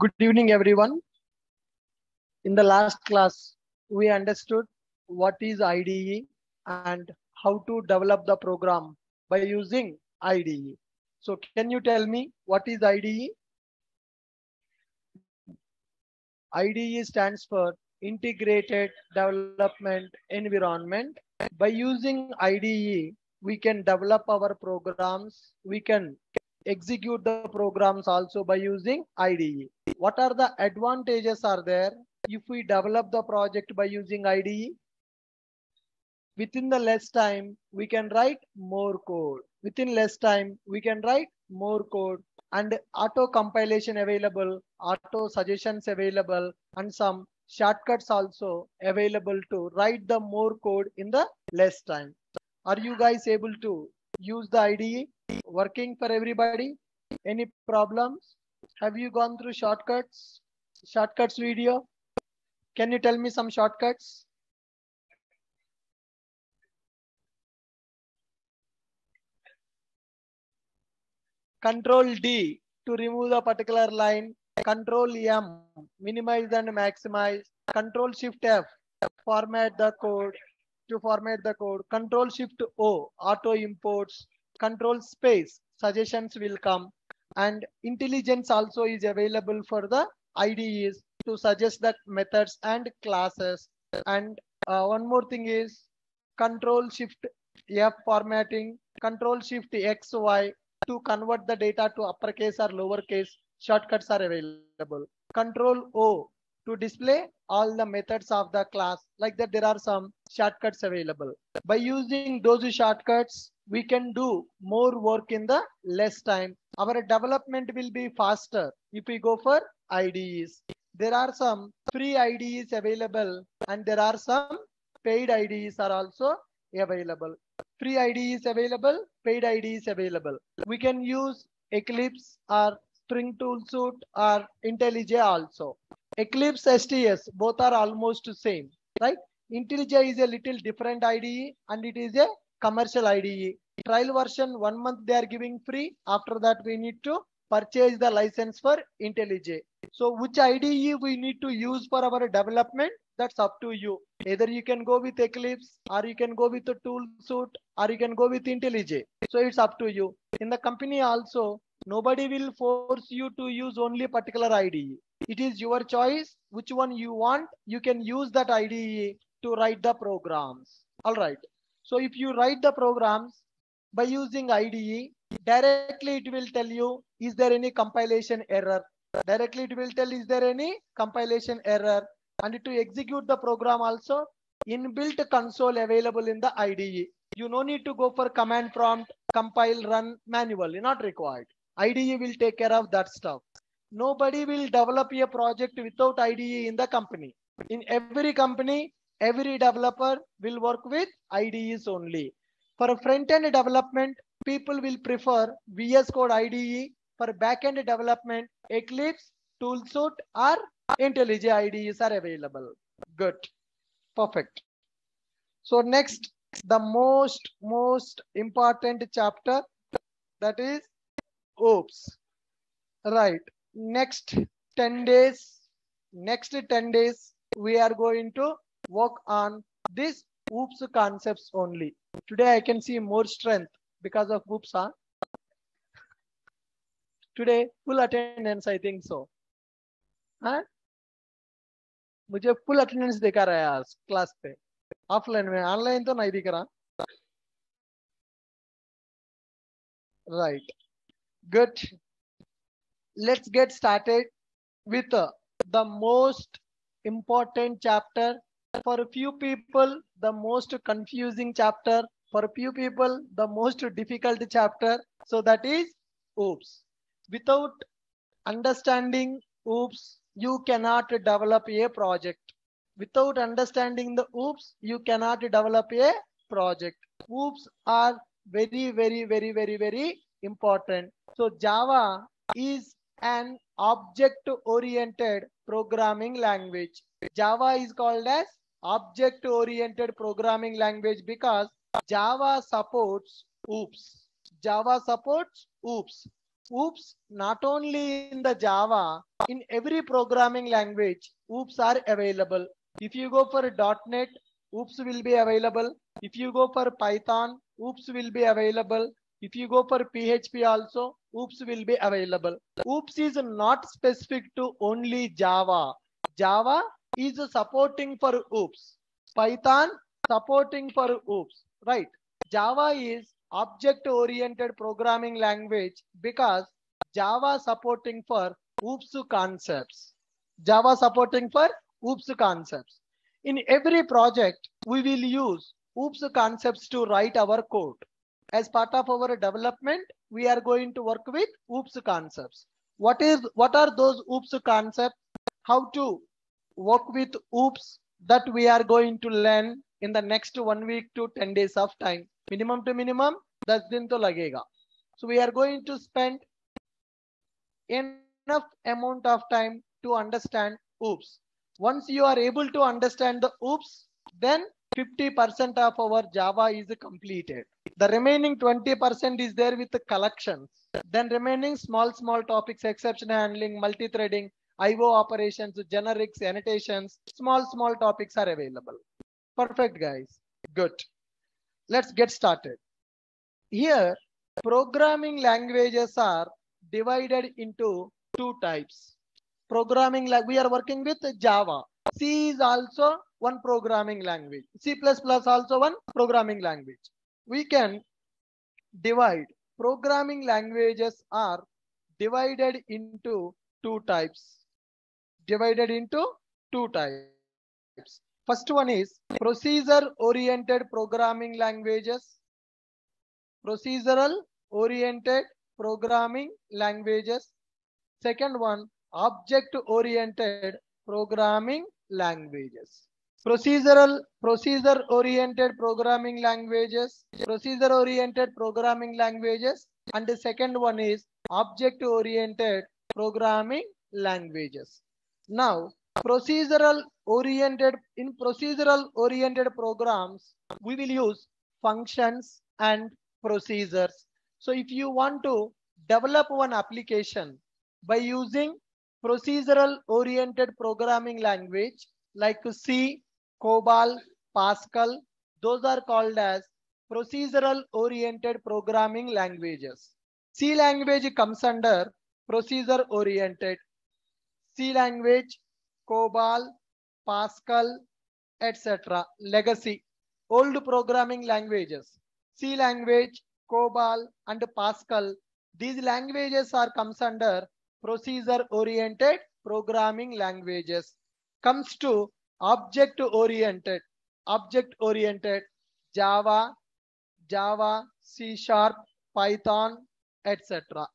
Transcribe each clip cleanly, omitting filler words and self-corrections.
Good evening, everyone. In the last class, we understood what is IDE and how to develop the program by using IDE. So can you tell me what is IDE? IDE stands for Integrated Development Environment. By using IDE, we can develop our programs. We can execute the programs also by using IDE. What are the advantages are there if we develop the project by using IDE? Within the less time, we can write more code. Within less time, we can write more code, and auto compilation available, auto suggestions available, and some shortcuts also available to write the more code in the less time. Are you guys able to use the IDE? Working for everybody? Any problems? Have you gone through shortcuts? Shortcuts video? Can you tell me some shortcuts? Control D to remove the particular line. Control M, minimize and maximize. Control Shift F, format the code. To format the code. Control Shift O, auto imports. Control space, suggestions will come, and IntelliJ also is available for the IDEs to suggest the methods and classes. And one more thing is Control Shift F formatting, Control Shift XY to convert the data to uppercase or lowercase. Shortcuts are available. Control O to display all the methods of the class. Like that, there are some shortcuts available. By using those shortcuts, we can do more work in the less time. Our development will be faster if we go for IDEs. There are some free IDEs available, and there are some paid IDEs are also available. Free IDEs available, paid IDEs available. We can use Eclipse or Spring Tool Suite or IntelliJ also. Eclipse, STS, both are almost the same, right? IntelliJ is a little different IDE, and it is a commercial IDE. Trial version 1 month they are giving free. After that, we need to purchase the license for IntelliJ. So which IDE we need to use for our development, that's up to you. Either you can go with Eclipse, or you can go with the Tool Suite, or you can go with IntelliJ. So it's up to you. In the company also, nobody will force you to use only a particular IDE. It is your choice which one you want. You can use that IDE to write the programs. All right. So if you write the programs by using IDE, directly it will tell you, is there any compilation error? Directly it will tell, is there any compilation error? And to execute the program also, inbuilt console available in the IDE. You no need to go for command prompt, compile, run manually, not required. IDE will take care of that stuff. Nobody will develop a project without IDE in the company. In every company, every developer will work with IDEs only. For front-end development, people will prefer VS Code IDE. For back-end development, Eclipse, Tool Suite, or IntelliJ IDEs are available. Good. Perfect. So next, the most important chapter, that is OOPs. Right. Next 10 days, we are going to work on this OOPs concepts only. Today I can see more strength because of OOPs. Huh? Today full attendance, I think so. Huh? मुझे full attendance दिखा रहा है आज class पे. Offline में, online तो नहीं दिख रहा. Right. Good. Let's get started with the most important chapter. For a few people, the most confusing chapter. For a few people, the most difficult chapter. So that is OOPs. Without understanding OOPs, you cannot develop a project. Without understanding the OOPs, you cannot develop a project. OOPs are very, very important. So Java is an object-oriented programming language. Java is called as object-oriented programming language because Java supports OOPs. Java supports OOPs. Oops, not only in the Java, in every programming language, oops are available. If you go for .NET, oops will be available. If you go for Python, oops will be available. If you go for PHP also, oops will be available. Oops is not specific to only Java. Java is supporting for oops. Python supporting for oops, right? Java is object-oriented programming language because Java supporting for oops concepts. Java supporting for oops concepts. In every project, we will use oops concepts to write our code. As part of our development, we are going to work with oops concepts. What are those oops concepts? How to work with oops, that we are going to learn in the next 1 week to 10 days of time. Minimum to minimum, 10 din to lagega. So we are going to spend enough amount of time to understand oops. Once you are able to understand the oops, then 50% of our Java is completed. The remaining 20% is there with the collections. Then remaining small topics, exception handling, multi-threading, IO operations, generics, annotations, small topics are available. Perfect, guys. Good. Let's get started. Here, programming languages are divided into two types. Programming, we are working with Java. C is also one programming language. C++ also one programming language. We can divide. Programming languages are divided into two types. Divided into two types. First one is procedure-oriented programming languages. Procedural-oriented programming languages. Second one, object-oriented programming languages. Procedure-oriented programming languages. Procedure-oriented programming languages. And the second one is object-oriented programming languages. Now, in procedural oriented programs, we will use functions and procedures. So if you want to develop one application by using procedural oriented programming language like C, COBOL, Pascal, those are called as procedural oriented programming languages. C language comes under procedure oriented. C language, COBOL, Pascal, etc. Legacy. Old programming languages. C language, COBOL and Pascal. These languages comes under procedure-oriented programming languages. Comes to object-oriented. Object-oriented. Java, C#, Python, etc.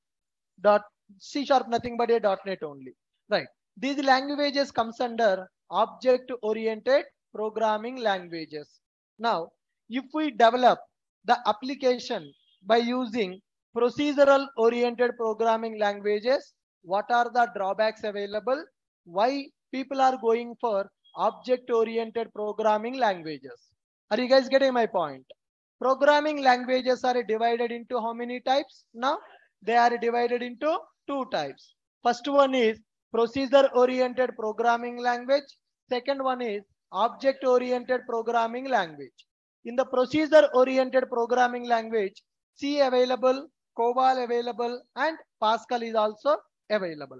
C# nothing but a .NET only. Right. These languages comes under object-oriented programming languages. Now, if we develop the application by using procedural-oriented programming languages, what are the drawbacks available? Why people are going for object-oriented programming languages? Are you guys getting my point? Programming languages are divided into how many types? Now, they are divided into two types. First one is procedure-oriented programming language. Second one is object-oriented programming language. In the procedure-oriented programming language, C available, COBOL available, and Pascal is also available.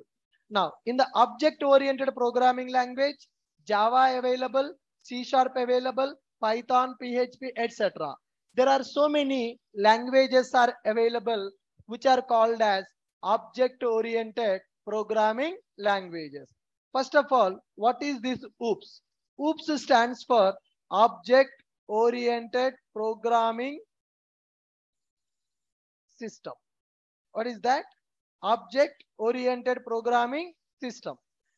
Now, in the object-oriented programming language, Java available, C# available, Python, PHP, etc. There are so many languages are available which are called as object-oriented programming languages. First of all, what is this OOPS? OOPS stands for Object-Oriented Programming System. What is that? Object-Oriented Programming System.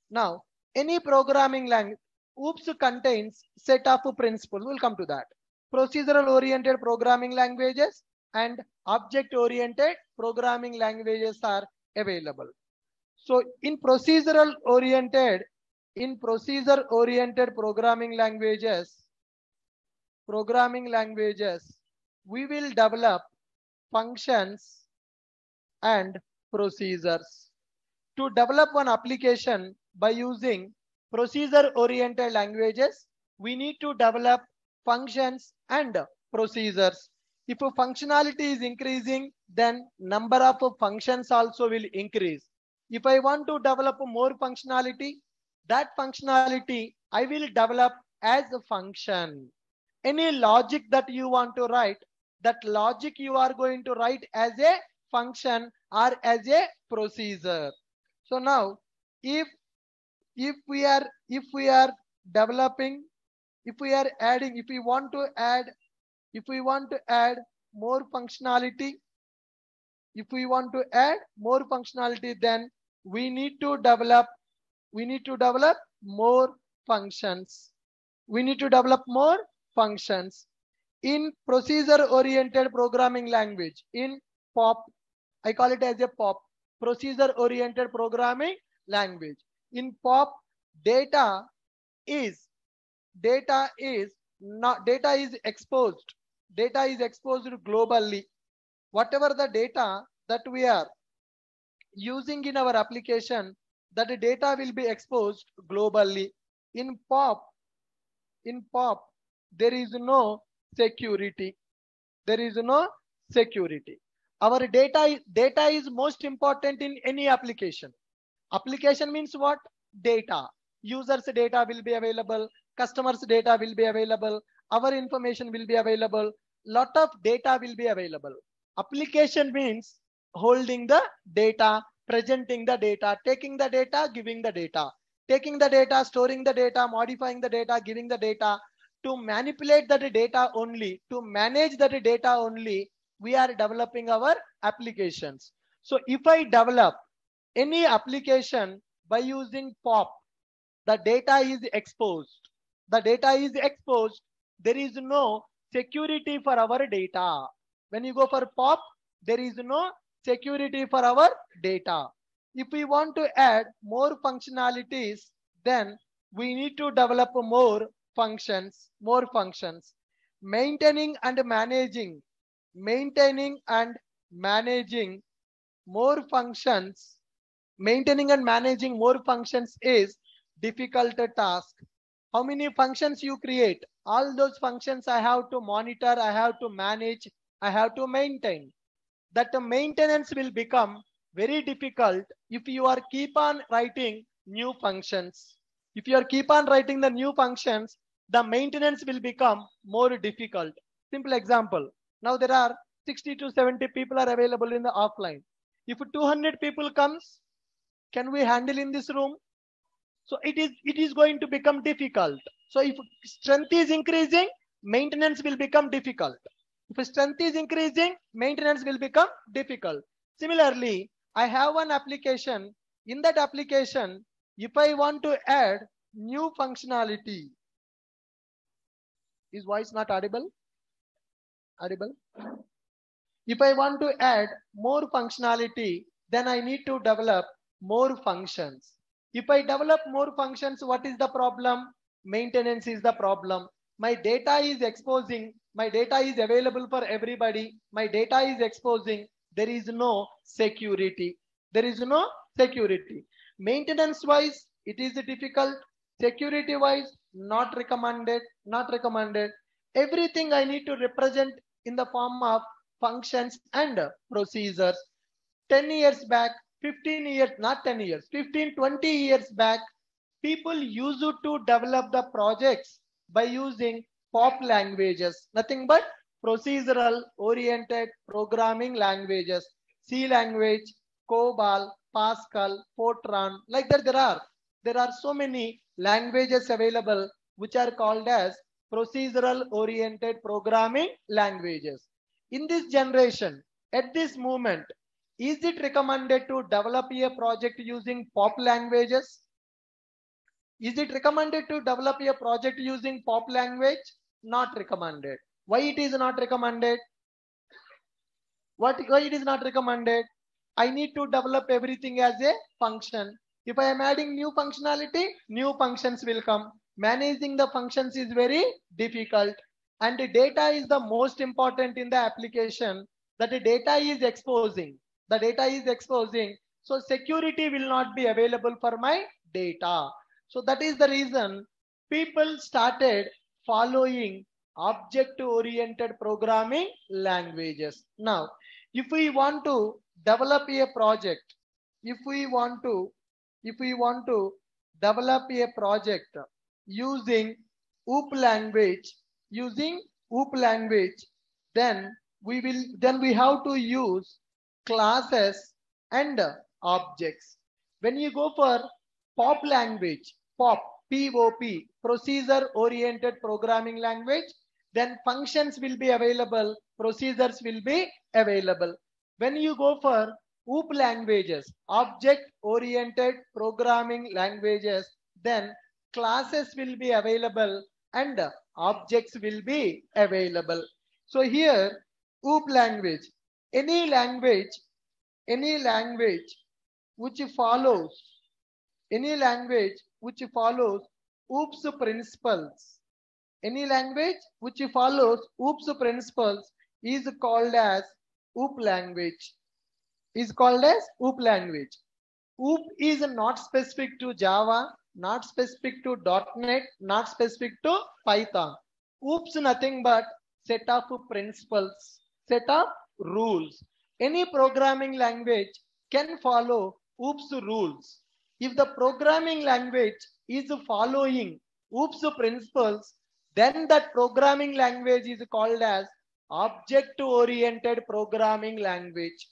Now, any programming language, OOPS contains set of principles. We'll come to that. Procedural-oriented programming languages and object-oriented programming languages are available. So in procedure-oriented programming languages, we will develop functions and procedures. To develop one application by using procedure-oriented languages, we need to develop functions and procedures. If a functionality is increasing, then number of functions also will increase. If I want to develop more functionality, that functionality I will develop as a function. Any logic that you want to write, that logic you are going to write as a function or as a procedure. So now, if we want to add more functionality, then we need to develop more functions. In procedure-oriented programming language, in POP, I call it as a POP, procedure-oriented programming language. In POP, data is exposed. Data is exposed globally. Whatever the data that we are using in our application, that data will be exposed globally. In POP, there is no security. Our data is most important in any application. Application means what? Data. Users' data will be available. Customers' data will be available. Our information will be available. Lot of data will be available. Application means holding the data, presenting the data, taking the data, giving the data. Taking the data, storing the data, modifying the data, giving the data. To manipulate that data only, to manage that data only, we are developing our applications. So if I develop any application by using POP, the data is exposed. There is no security for our data. When you go for POP, there is no security for our data. If we want to add more functionalities, then we need to develop more functions, maintaining and managing. Maintaining and managing more functions is difficult task. How many functions you create? All those functions I have to monitor, I have to manage, I have to maintain. That maintenance will become very difficult if you are keep on writing new functions. If you are keep on writing the new functions, the maintenance will become more difficult. Simple example. Now there are 60 to 70 people are available in the offline. If 200 people comes, can we handle in this room? So it is going to become difficult. So if strength is increasing, maintenance will become difficult. If strength is increasing, maintenance will become difficult. Similarly, I have one application. In that application, if I want to add new functionality, is voice not audible? If I want to add more functionality, then I need to develop more functions. If I develop more functions, what is the problem? Maintenance is the problem. My data is exposing. My data is available for everybody. My data is exposing. There is no security. Maintenance-wise, it is difficult. Security-wise, not recommended. Everything I need to represent in the form of functions and procedures. 10 years back, 15 years, not 10 years, 15, 20 years back, people used to develop the projects by using POP languages, nothing but procedural oriented programming languages, C language, COBOL, Pascal, Fortran, like that there are so many languages available which are called as procedural oriented programming languages. In this generation, at this moment, is it recommended to develop a project using POP languages? Not recommended. Why it is not recommended? Why it is not recommended? I need to develop everything as a function. If I am adding new functionality, new functions will come. Managing the functions is very difficult. And the data is the most important in the application, that the data is exposing. the data is exposing. So security will not be available for my data. So that is the reason people started following object-oriented programming languages. Now, if we want to develop a project, if we want to develop a project using OOP language, then we have to use classes and objects. When you go for POP language, POP, procedure oriented programming language, then functions will be available, procedures will be available. When you go for OOP languages, object oriented programming languages, then classes will be available and objects will be available. So here, OOP language, any language which follows OOP's principles, is called as OOP language. OOP is not specific to Java, not specific to .NET, not specific to Python. OOP's nothing but set of principles, set of rules. Any programming language can follow OOP's rules. If the programming language is following OOP's principles, then that programming language is called as object-oriented programming language.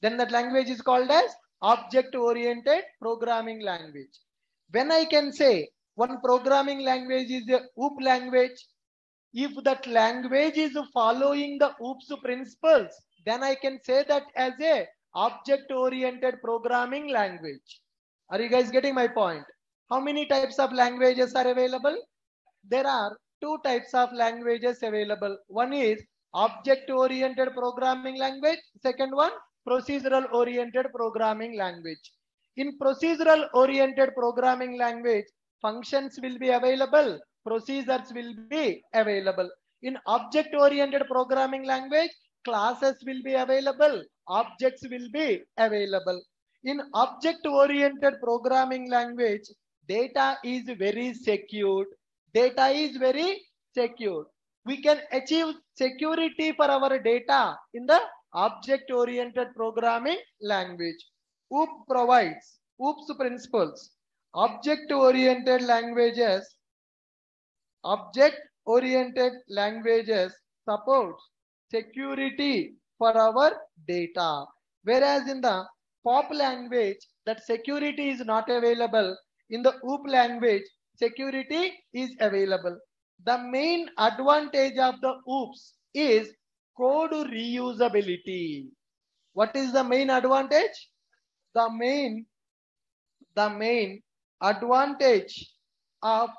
Then that language is called as object-oriented programming language. When I can say one programming language is the OOP language, if that language is following the OOP's principles, then I can say that as a object-oriented programming language. Are you guys getting my point? How many types of languages are available? There are two types of languages available. One is object-oriented programming language. Second one, procedural-oriented programming language. In procedural-oriented programming language, functions will be available, procedures will be available. In object-oriented programming language, classes will be available, objects will be available. In object-oriented programming language, data is very secured. We can achieve security for our data in the object-oriented programming language. OOP provides OOP's principles. Object-oriented languages supports security for our data. Whereas in the POP language, that security is not available. In the OOP language, security is available. The main advantage of the OOPs is code reusability. What is the main advantage? The main advantage of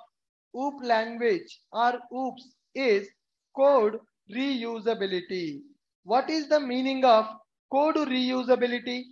OOP language or OOPs is code reusability. What is the meaning of code reusability?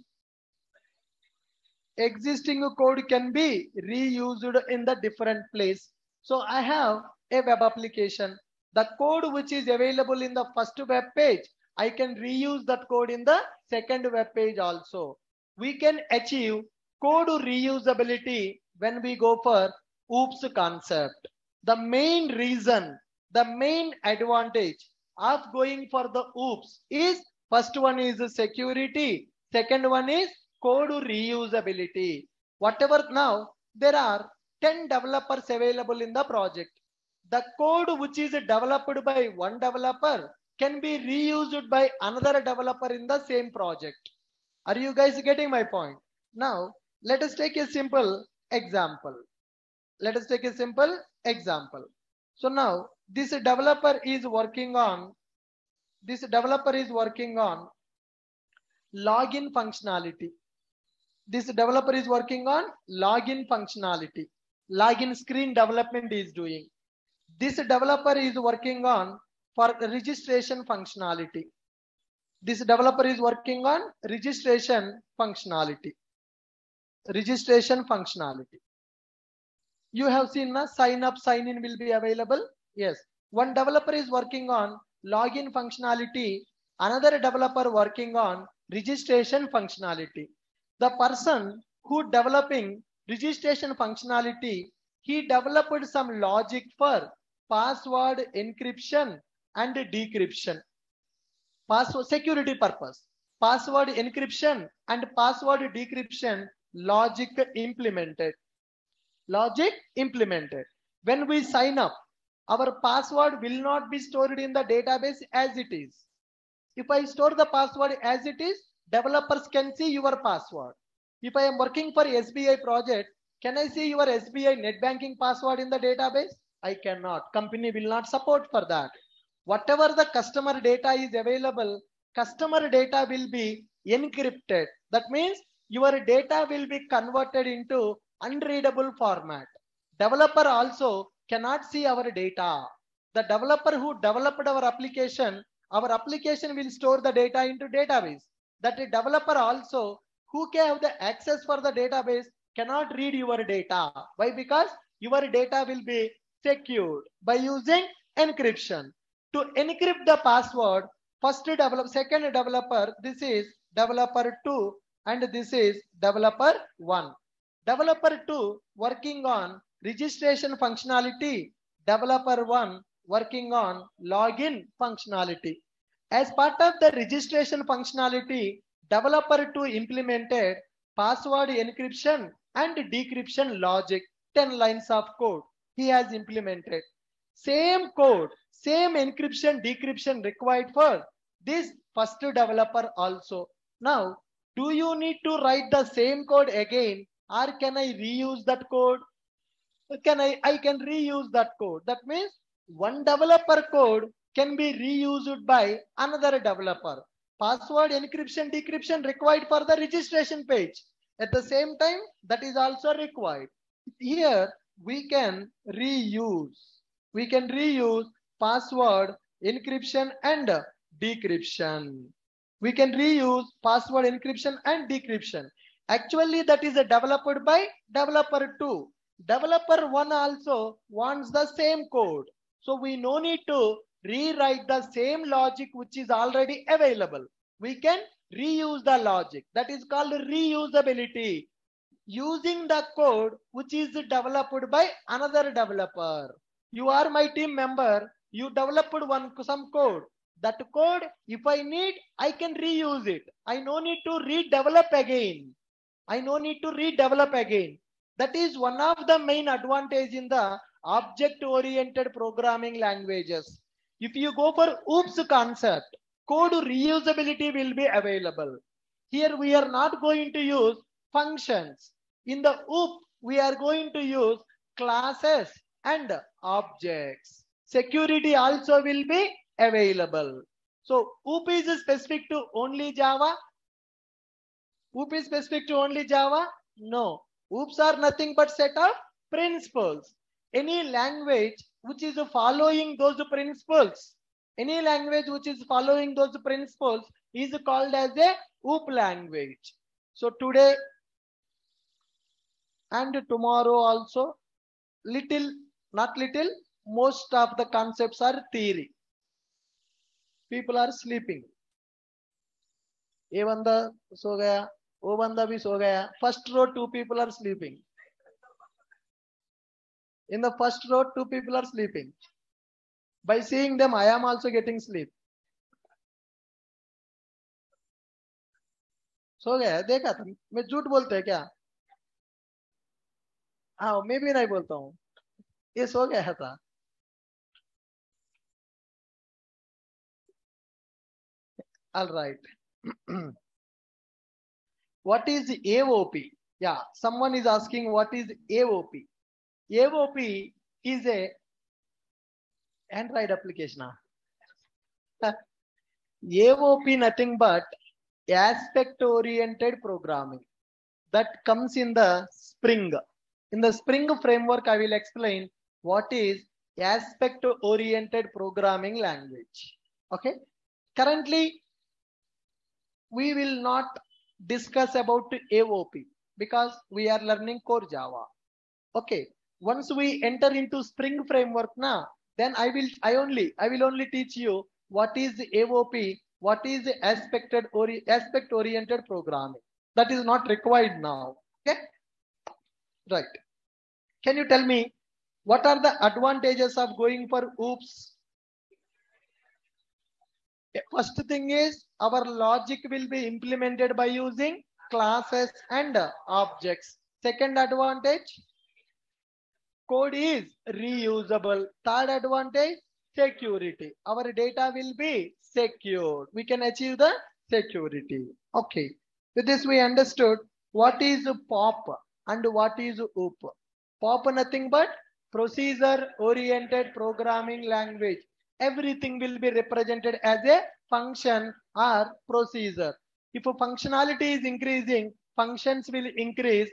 Existing code can be reused in the different place. So I have a web application. The code which is available in the first web page, I can reuse that code in the second web page also. We can achieve code reusability when we go for OOPs concept. The main reason, the main advantage of going for the OOPs is, first one is security, second one is code reusability. Whatever now, there are 10 developers available in the project. The code which is developed by one developer can be reused by another developer in the same project. Are you guys getting my point? Now, let us take a simple example. So now, this developer is working on login functionality. Login screen development is doing. This developer is working on for registration functionality. You have seen na, sign up, sign in will be available. Yes. One developer is working on login functionality. Another developer working on registration functionality. The person who developing registration functionality, he developed some logic for password encryption and decryption. Password security purpose. Password encryption and password decryption logic implemented. Logic implemented. When we sign up, our password will not be stored in the database as it is. If I store the password as it is, developers can see your password. If I am working for SBI project, can I see your SBI net banking password in the database? I cannot. Company will not support for that. Whatever the customer data is available, customer data will be encrypted. That means your data will be converted into unreadable format. Developer also cannot see our data. The developer who developed our application will store the data into database. That developer also who can have the access for the database cannot read your data. Why? Because your data will be secured by using encryption. To encrypt the password, second developer, this is developer 2 and this is developer 1. Developer 2 working on registration functionality, developer 1 working on login functionality. As part of the registration functionality, developer 2 implemented password encryption and decryption logic, 10 lines of code he has implemented. Same code, same encryption, decryption required for this first developer also. Now, do you need to write the same code again, or can I reuse that code? I can reuse that code. That means one developer code can be reused by another developer. Password encryption, decryption required for the registration page. At the same time, that is also required. Here we can reuse. We can reuse password encryption and decryption. We can reuse password encryption and decryption. Actually, that is developed by developer 2. Developer 1 also wants the same code. So we no need to rewrite the same logic which is already available. We can reuse the logic. That is called reusability. Using the code which is developed by another developer. You are my team member. You developed some code. That code, if I need, I can reuse it. I no need to redevelop again. That is one of the main advantages in the object-oriented programming languages. If you go for OOPS concept, code reusability will be available. Here we are not going to use functions. In the OOPS, we are going to use classes and objects. Security also will be available. So OOPS is specific to only Java. OOPS is specific to only Java? No. OOPS are nothing but set of principles. Any language which is following those principles, is called as a OOP language. So today and tomorrow also, most of the concepts are theory. People are sleeping. First row, two people are sleeping. In the first row, two people are sleeping. By seeing them, I am also getting sleep. So gaya, dekha tum. Main jhoot bolte hai kya? Haan, main bhi nahi bolta hoon. Ye so gaya tha. All right. What is AOP? Yeah, someone is asking what is AOP? AOP is a Android application. AOP nothing but aspect-oriented programming that comes in the Spring. In the Spring framework, I will explain what is aspect-oriented programming language. Okay. Currently, we will not discuss about AOP because we are learning core Java. Okay. Once we enter into Spring framework now, then I will only teach you what is AOP, what is aspect-oriented programming. That is not required now. Okay, right. Can you tell me what are the advantages of going for OOPs? First thing is our logic will be implemented by using classes and objects. Second advantage, code is reusable. Third advantage, security. Our data will be secured. We can achieve the security. Okay. With this we understood what is POP and what is OOP. POP nothing but procedure oriented programming language. Everything will be represented as a function or procedure. If a functionality is increasing, functions will increase,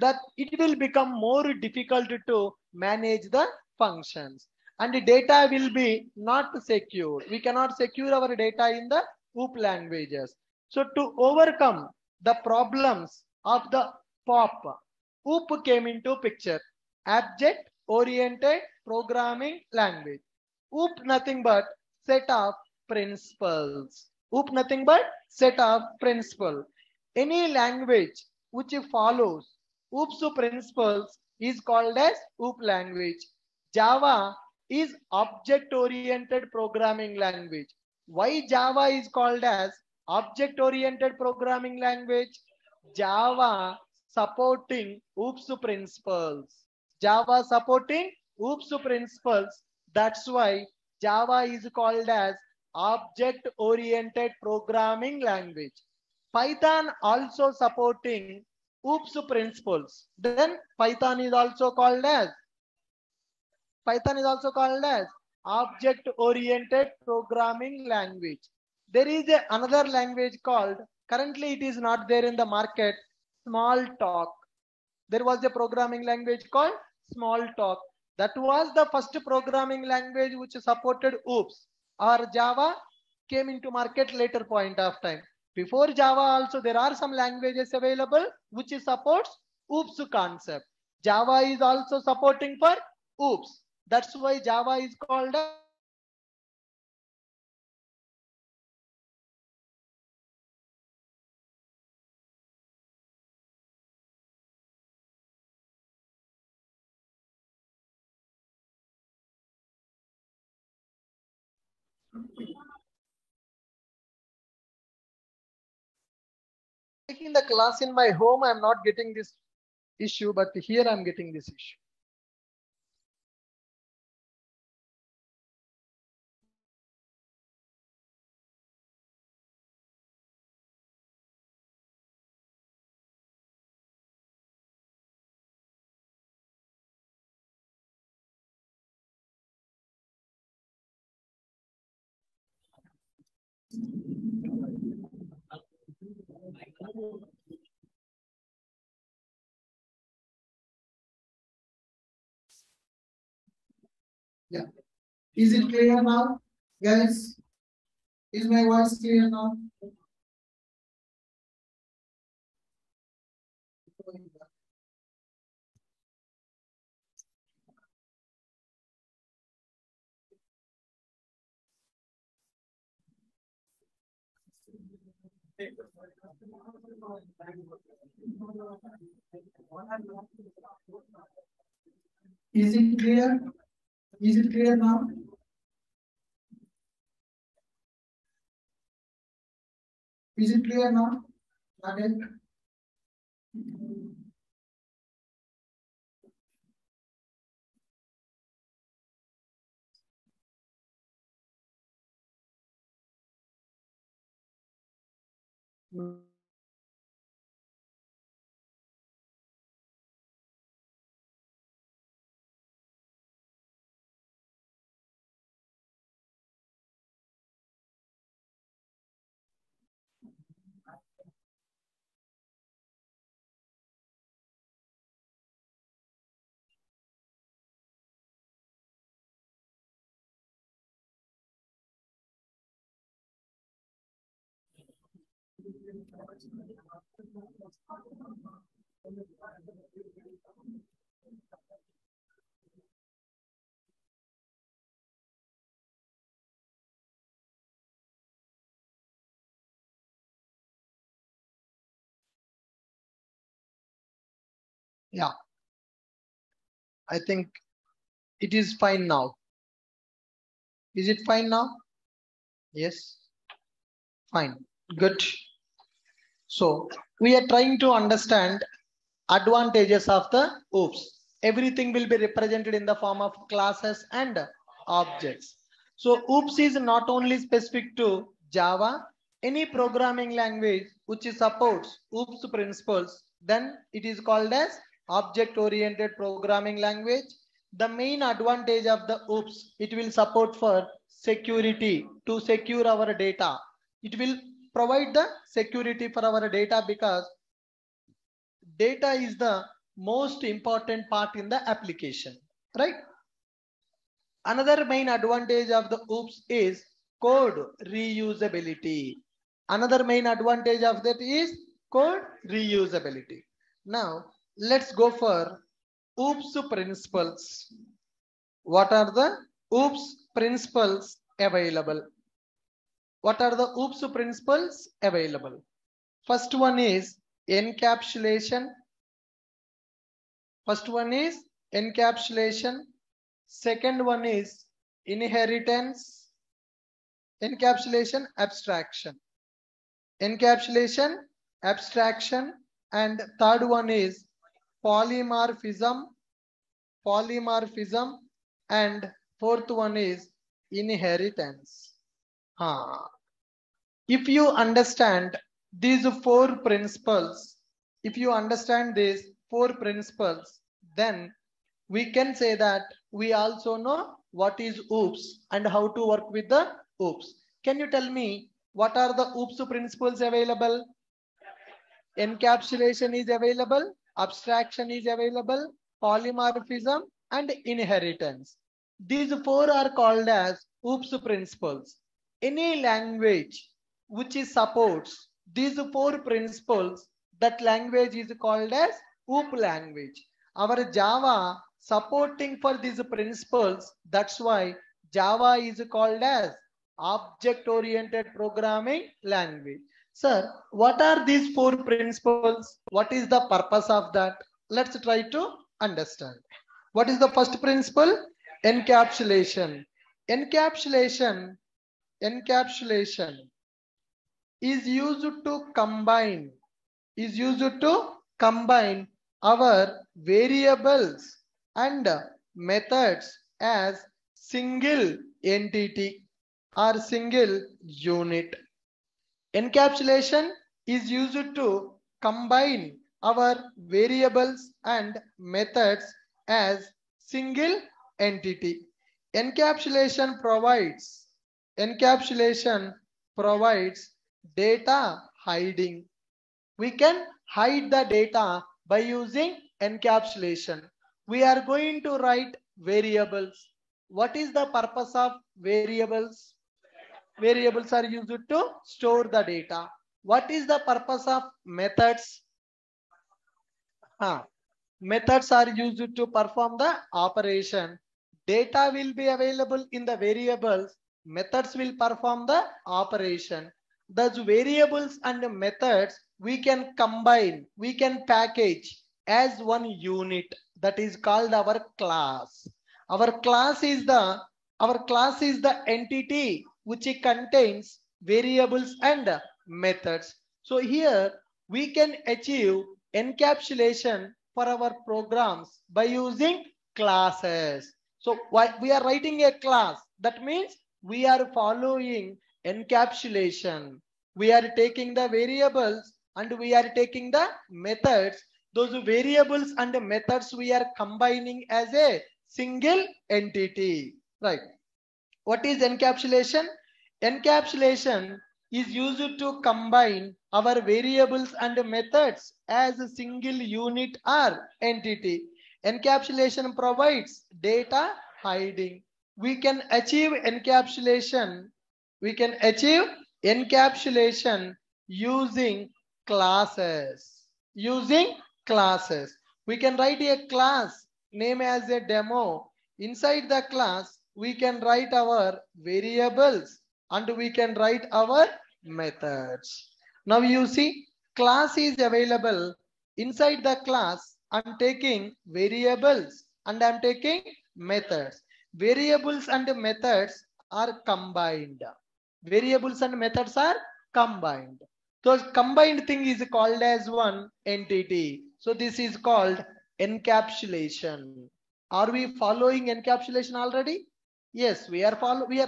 that it will become more difficult to manage the functions. And the data will be not secure. We cannot secure our data in the OOP languages. So to overcome the problems of the POP, OOP came into picture. Object-oriented programming language. OOP nothing but set of principles. OOP nothing but set of principles. Any language which follows OOP's principles is called as OOP language. Java is object-oriented programming language. Why Java is called as object-oriented programming language? Java supporting OOP's principles. Java supporting OOP's principles. That's why Java is called as object-oriented programming language. Python also supporting OOP's principles. Then Python is also called as object-oriented programming language. There is another language called, currently it is not there in the market, Smalltalk. There was a programming language called Smalltalk. That was the first programming language which supported OOPs, or Java came into market later point of time. Before Java also there are some languages available which supports OOPs concept. Java is also supporting for OOPs. That's why Java is called taking the class in my home. I'm not getting this issue, but here I'm getting this issue. Yeah. Is it clear now, guys? Is my voice clear now? Is it clear? Is it clear now? Is it clear now? Not yet. Yeah, I think it is fine now. Is it fine now? Yes, fine, good. So we are trying to understand advantages of the OOPs. Everything will be represented in the form of classes and objects. So OOPs is not only specific to Java, any programming language which supports OOPs principles, then it is called as object-oriented programming language. The main advantage of the OOPs, it will support for security, to secure our data. It will provide the security for our data because data is the most important part in the application, right? Another main advantage of the OOPs is code reusability. Another main advantage of that is code reusability. Now let's go for OOPs principles. What are the OOPs principles available? What are the OOPs principles available? First one is encapsulation. First one is encapsulation. Second one is inheritance. Encapsulation, abstraction. Encapsulation, abstraction. And third one is polymorphism. Polymorphism. And fourth one is inheritance. If you understand these four principles, if you understand these four principles, then we can say that we also know what is OOPs and how to work with the OOPs. Can you tell me what are the OOPs principles available? Encapsulation is available, abstraction is available, polymorphism and inheritance. These four are called as OOPs principles. Any language which supports these four principles, that language is called as OOP language. Our Java supporting for these principles, that's why Java is called as object-oriented programming language. Sir, what are these four principles? What is the purpose of that? Let's try to understand. What is the first principle? Encapsulation. Encapsulation, encapsulation is used to combine, is used to combine our variables and methods as single entity or single unit. Encapsulation is used to combine our variables and methods as single entity. Encapsulation provides data hiding. We can hide the data by using encapsulation. We are going to write variables. What is the purpose of variables? Variables are used to store the data. What is the purpose of methods? Methods are used to perform the operation. Data will be available in the variables. Methods will perform the operation. Those variables and methods we can combine, we can package as one unit, that is called our class. Our class is the entity which contains variables and methods. So here we can achieve encapsulation for our programs by using classes. So while we are writing a class, that means we are following encapsulation. We are taking the variables and we are taking the methods. Those variables and the methods we are combining as a single entity, right? What is encapsulation? Encapsulation is used to combine our variables and methods as a single unit or entity. Encapsulation provides data hiding. We can achieve encapsulation. We can achieve encapsulation using classes. Using classes, we can write a class name as a demo. Inside the class we can write our variables and we can write our methods. Now you see, class is available. Inside the class I'm taking variables and I'm taking methods. Variables and methods are combined. Variables and methods are combined. So combined thing is called as one entity. So this is called encapsulation. Are we following encapsulation already? Yes, we are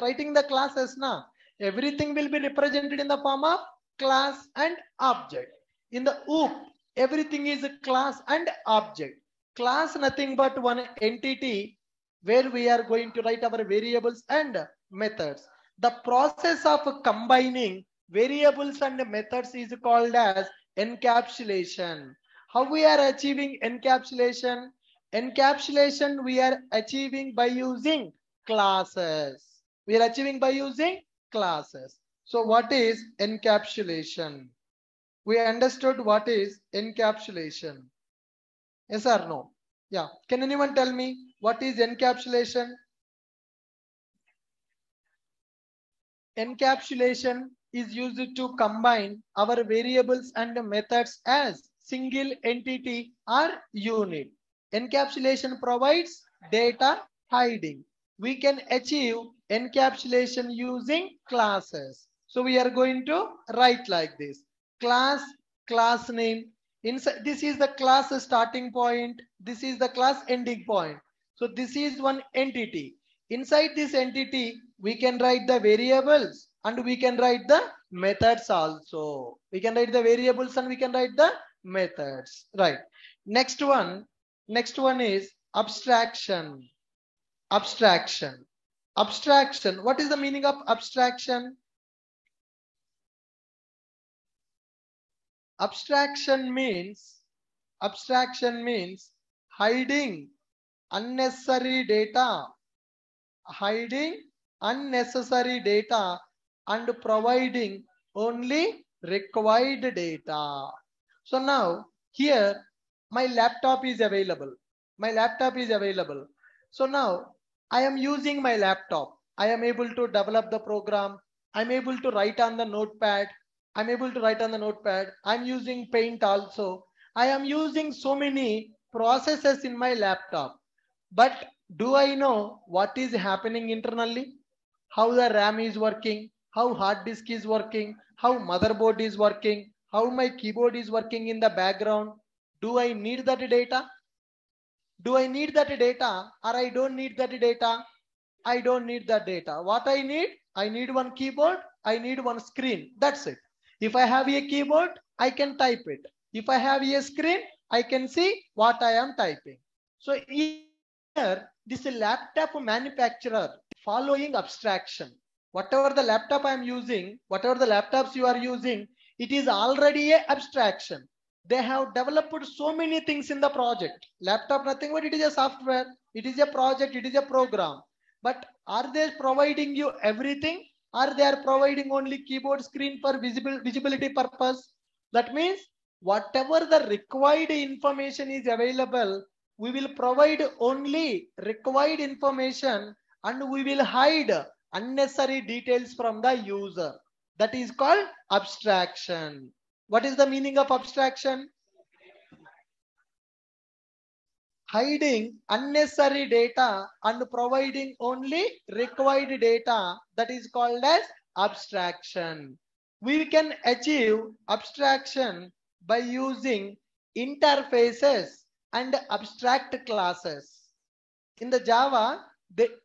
writing the classes now. Everything will be represented in the form of class and object. In the OOP, everything is a class and object. Class nothing but one entity where we are going to write our variables and methods. The process of combining variables and methods is called as encapsulation. How we are achieving encapsulation? Encapsulation we are achieving by using classes. We are achieving by using classes. So what is encapsulation? We understood what is encapsulation. Yes or no? Yeah. Can anyone tell me what is encapsulation? Encapsulation is used to combine our variables and methods as single entity or unit. Encapsulation provides data hiding. We can achieve encapsulation using classes. So we are going to write like this. Class, class name. Inside, this is the class starting point. This is the class ending point. So this is one entity. Inside this entity, we can write the variables and we can write the methods also. We can write the variables and we can write the methods. Right. Next one is abstraction. Abstraction. What is the meaning of abstraction? Abstraction means hiding unnecessary data. Hiding unnecessary data and providing only required data. So now here my laptop is available. So now I am using my laptop. I am able to develop the program. I'm able to write on the notepad. I'm using Paint also. I am using so many processes in my laptop. But do I know what is happening internally? How the RAM is working? How hard disk is working? How motherboard is working? How my keyboard is working in the background? Do I need that data? Or I don't need that data? I don't need that data. What I need one keyboard. I need one screen. That's it. If I have a keyboard, I can type it. If I have a screen, I can see what I am typing. So here, this laptop manufacturer following abstraction. Whatever the laptop I am using, whatever the laptops you are using, it is already an abstraction. They have developed so many things in the project. Laptop, nothing but it is a software. It is a project. It is a program. But are they providing you everything? Or they are providing only keyboard screen for visibility purpose? That means whatever the required information is available, we will provide only required information and we will hide unnecessary details from the user. That is called abstraction. What is the meaning of abstraction? Hiding unnecessary data and providing only required data, that is called as abstraction. We can achieve abstraction by using interfaces and abstract classes. In the Java,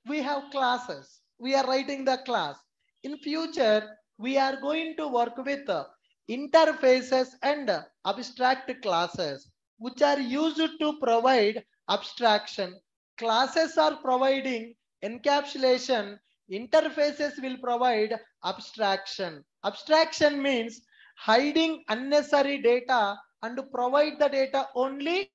we have classes. We are writing the class. In future, we are going to work with interfaces and abstract classes, which are used to provide abstraction. Classes are providing encapsulation. Interfaces will provide abstraction. Abstraction means hiding unnecessary data and to provide the data only.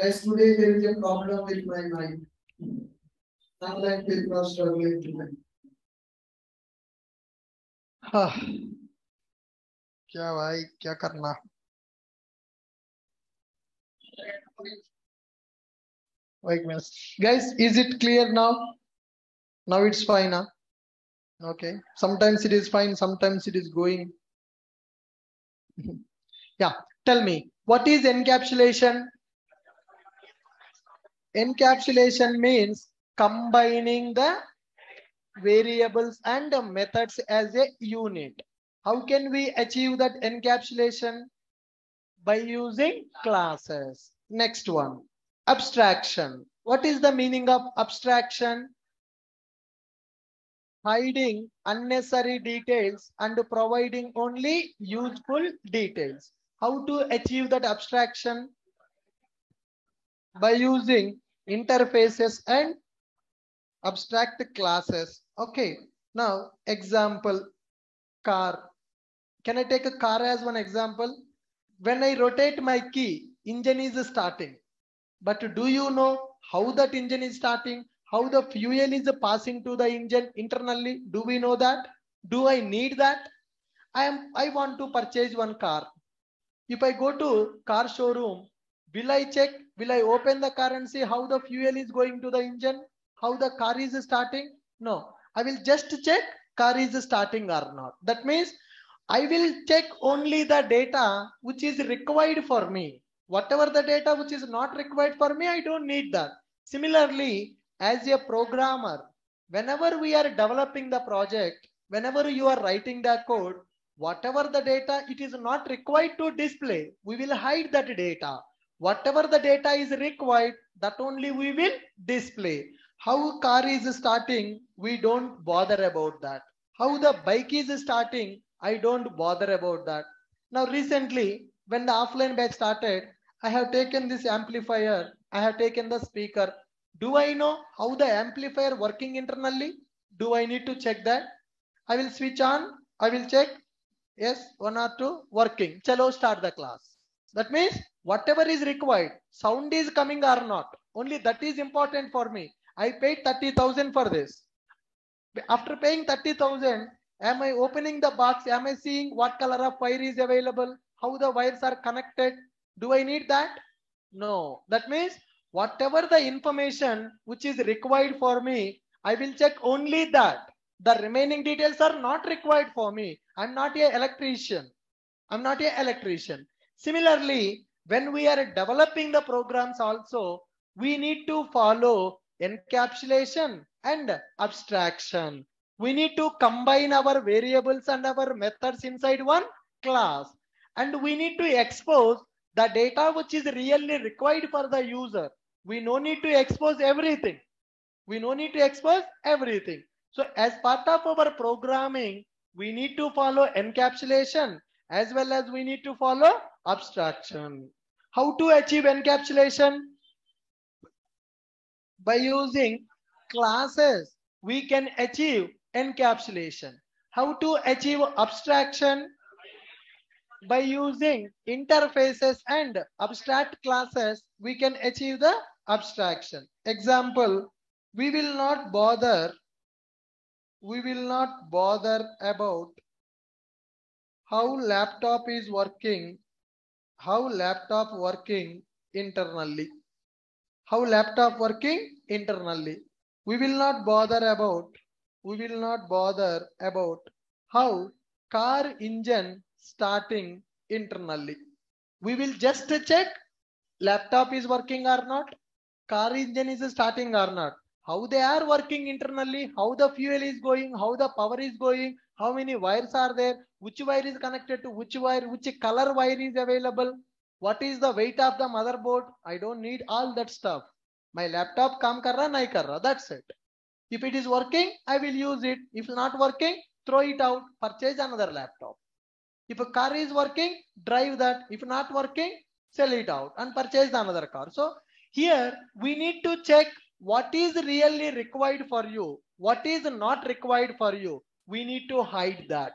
Guys, today there is a problem with my mind. Some like people are struggling tonight. Huh. Kya bhai, kya karna? Wait a minute. Guys, is it clear now? Now it's fine, huh? Okay. Sometimes it is fine, sometimes it is going. Yeah. Tell me, what is encapsulation? Encapsulation means combining the variables and the methods as a unit. How can we achieve that encapsulation? By using classes. Next one, abstraction. What is the meaning of abstraction? Hiding unnecessary details and providing only useful details. How to achieve that abstraction? By using interfaces and abstract classes. Okay, now example, car. Can I take a car as one example? When I rotate my key, engine is starting. But do you know how that engine is starting? How the fuel is passing to the engine internally? Do we know that? Do I need that? I want to purchase one car. If I go to car showroom, will I check? Will I open the car and see how the fuel is going to the engine? How the car is starting? No. I will just check car is starting or not. That means I will check only the data which is required for me. Whatever the data which is not required for me, I don't need that. Similarly, as a programmer, whenever we are developing the project, whenever you are writing the code, whatever the data it is not required to display, we will hide that data. Whatever the data is required, that only we will display. How car is starting, we don't bother about that. How the bike is starting, I don't bother about that. Now recently, when the offline batch started, I have taken this amplifier, I have taken the speaker. Do I know how the amplifier working internally? Do I need to check that? I will switch on, I will check. Yes, one or two, working. Chalo, start the class. That means whatever is required, sound is coming or not. Only that is important for me. I paid 30,000 for this. After paying 30,000, am I opening the box? Am I seeing what color of wire is available? How the wires are connected? Do I need that? No. That means whatever the information which is required for me, I will check only that. The remaining details are not required for me. I'm not an electrician. Similarly, when we are developing the programs also, we need to follow encapsulation and abstraction. We need to combine our variables and our methods inside one class. And we need to expose the data which is really required for the user. We no need to expose everything. So as part of our programming, we need to follow encapsulation as well as we need to follow abstraction. How to achieve encapsulation? By using classes, we can achieve encapsulation. How to achieve abstraction? By using interfaces and abstract classes, we can achieve the abstraction. Example, we will not bother about how laptop is working, how laptop working internally. We will not bother about how car engine starting internally. We will just check laptop is working or not, car engine is starting or not, how they are working internally, how the fuel is going, how the power is going, how many wires are there, which wire is connected to which wire, which color wire is available, what is the weight of the motherboard. I don't need all that stuff. My laptop kaam kar raha nahi kar raha, that's it. If it is working, I will use it. If not working, throw it out, purchase another laptop. If a car is working, drive that. If not working, sell it out and purchase another car. So here we need to check what is really required for you. What is not required for you? We need to hide that.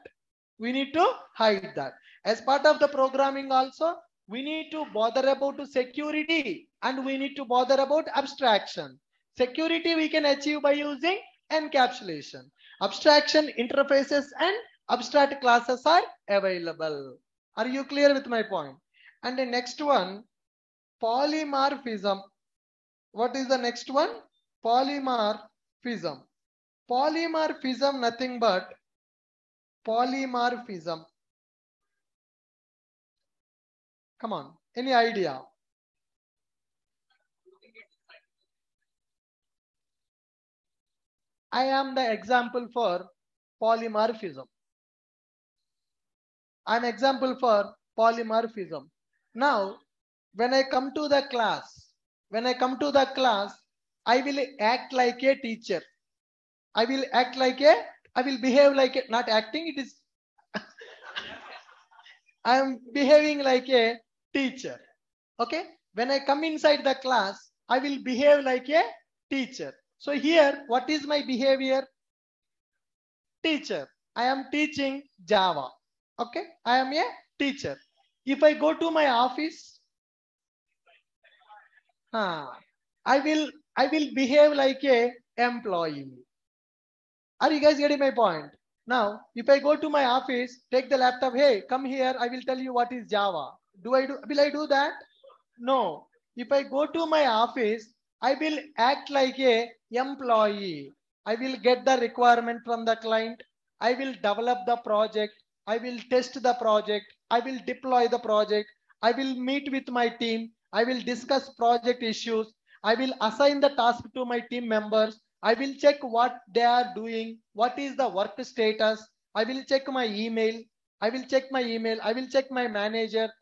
As part of the programming also, we need to bother about security and we need to bother about abstraction. Security we can achieve by using encapsulation. Abstraction interfaces and abstract classes are available. Are you clear with my point? And the next one, polymorphism. What is the next one? Polymorphism. Polymorphism, nothing but polymorphism. Come on, any idea? I am the example for polymorphism. I'm example for polymorphism. Now, when I come to the class, I will act like a teacher. I will behave like a, not acting, it is, I am behaving like a teacher. Okay. When I come inside the class, I will behave like a teacher. So here, what is my behavior? Teacher. I am teaching Java. Okay. I am a teacher. If I go to my office, I will behave like a employee. Are you guys getting my point? Now, if I go to my office, take the laptop, hey, come here, I will tell you what is Java. Will I do that? No. If I go to my office, I will act like a employee. I will get the requirement from the client. I will develop the project. I will test the project. I will deploy the project. I will meet with my team. I will discuss project issues. I will assign the task to my team members. I will check what they are doing. What is the work status? I will check my email. I will check my manager.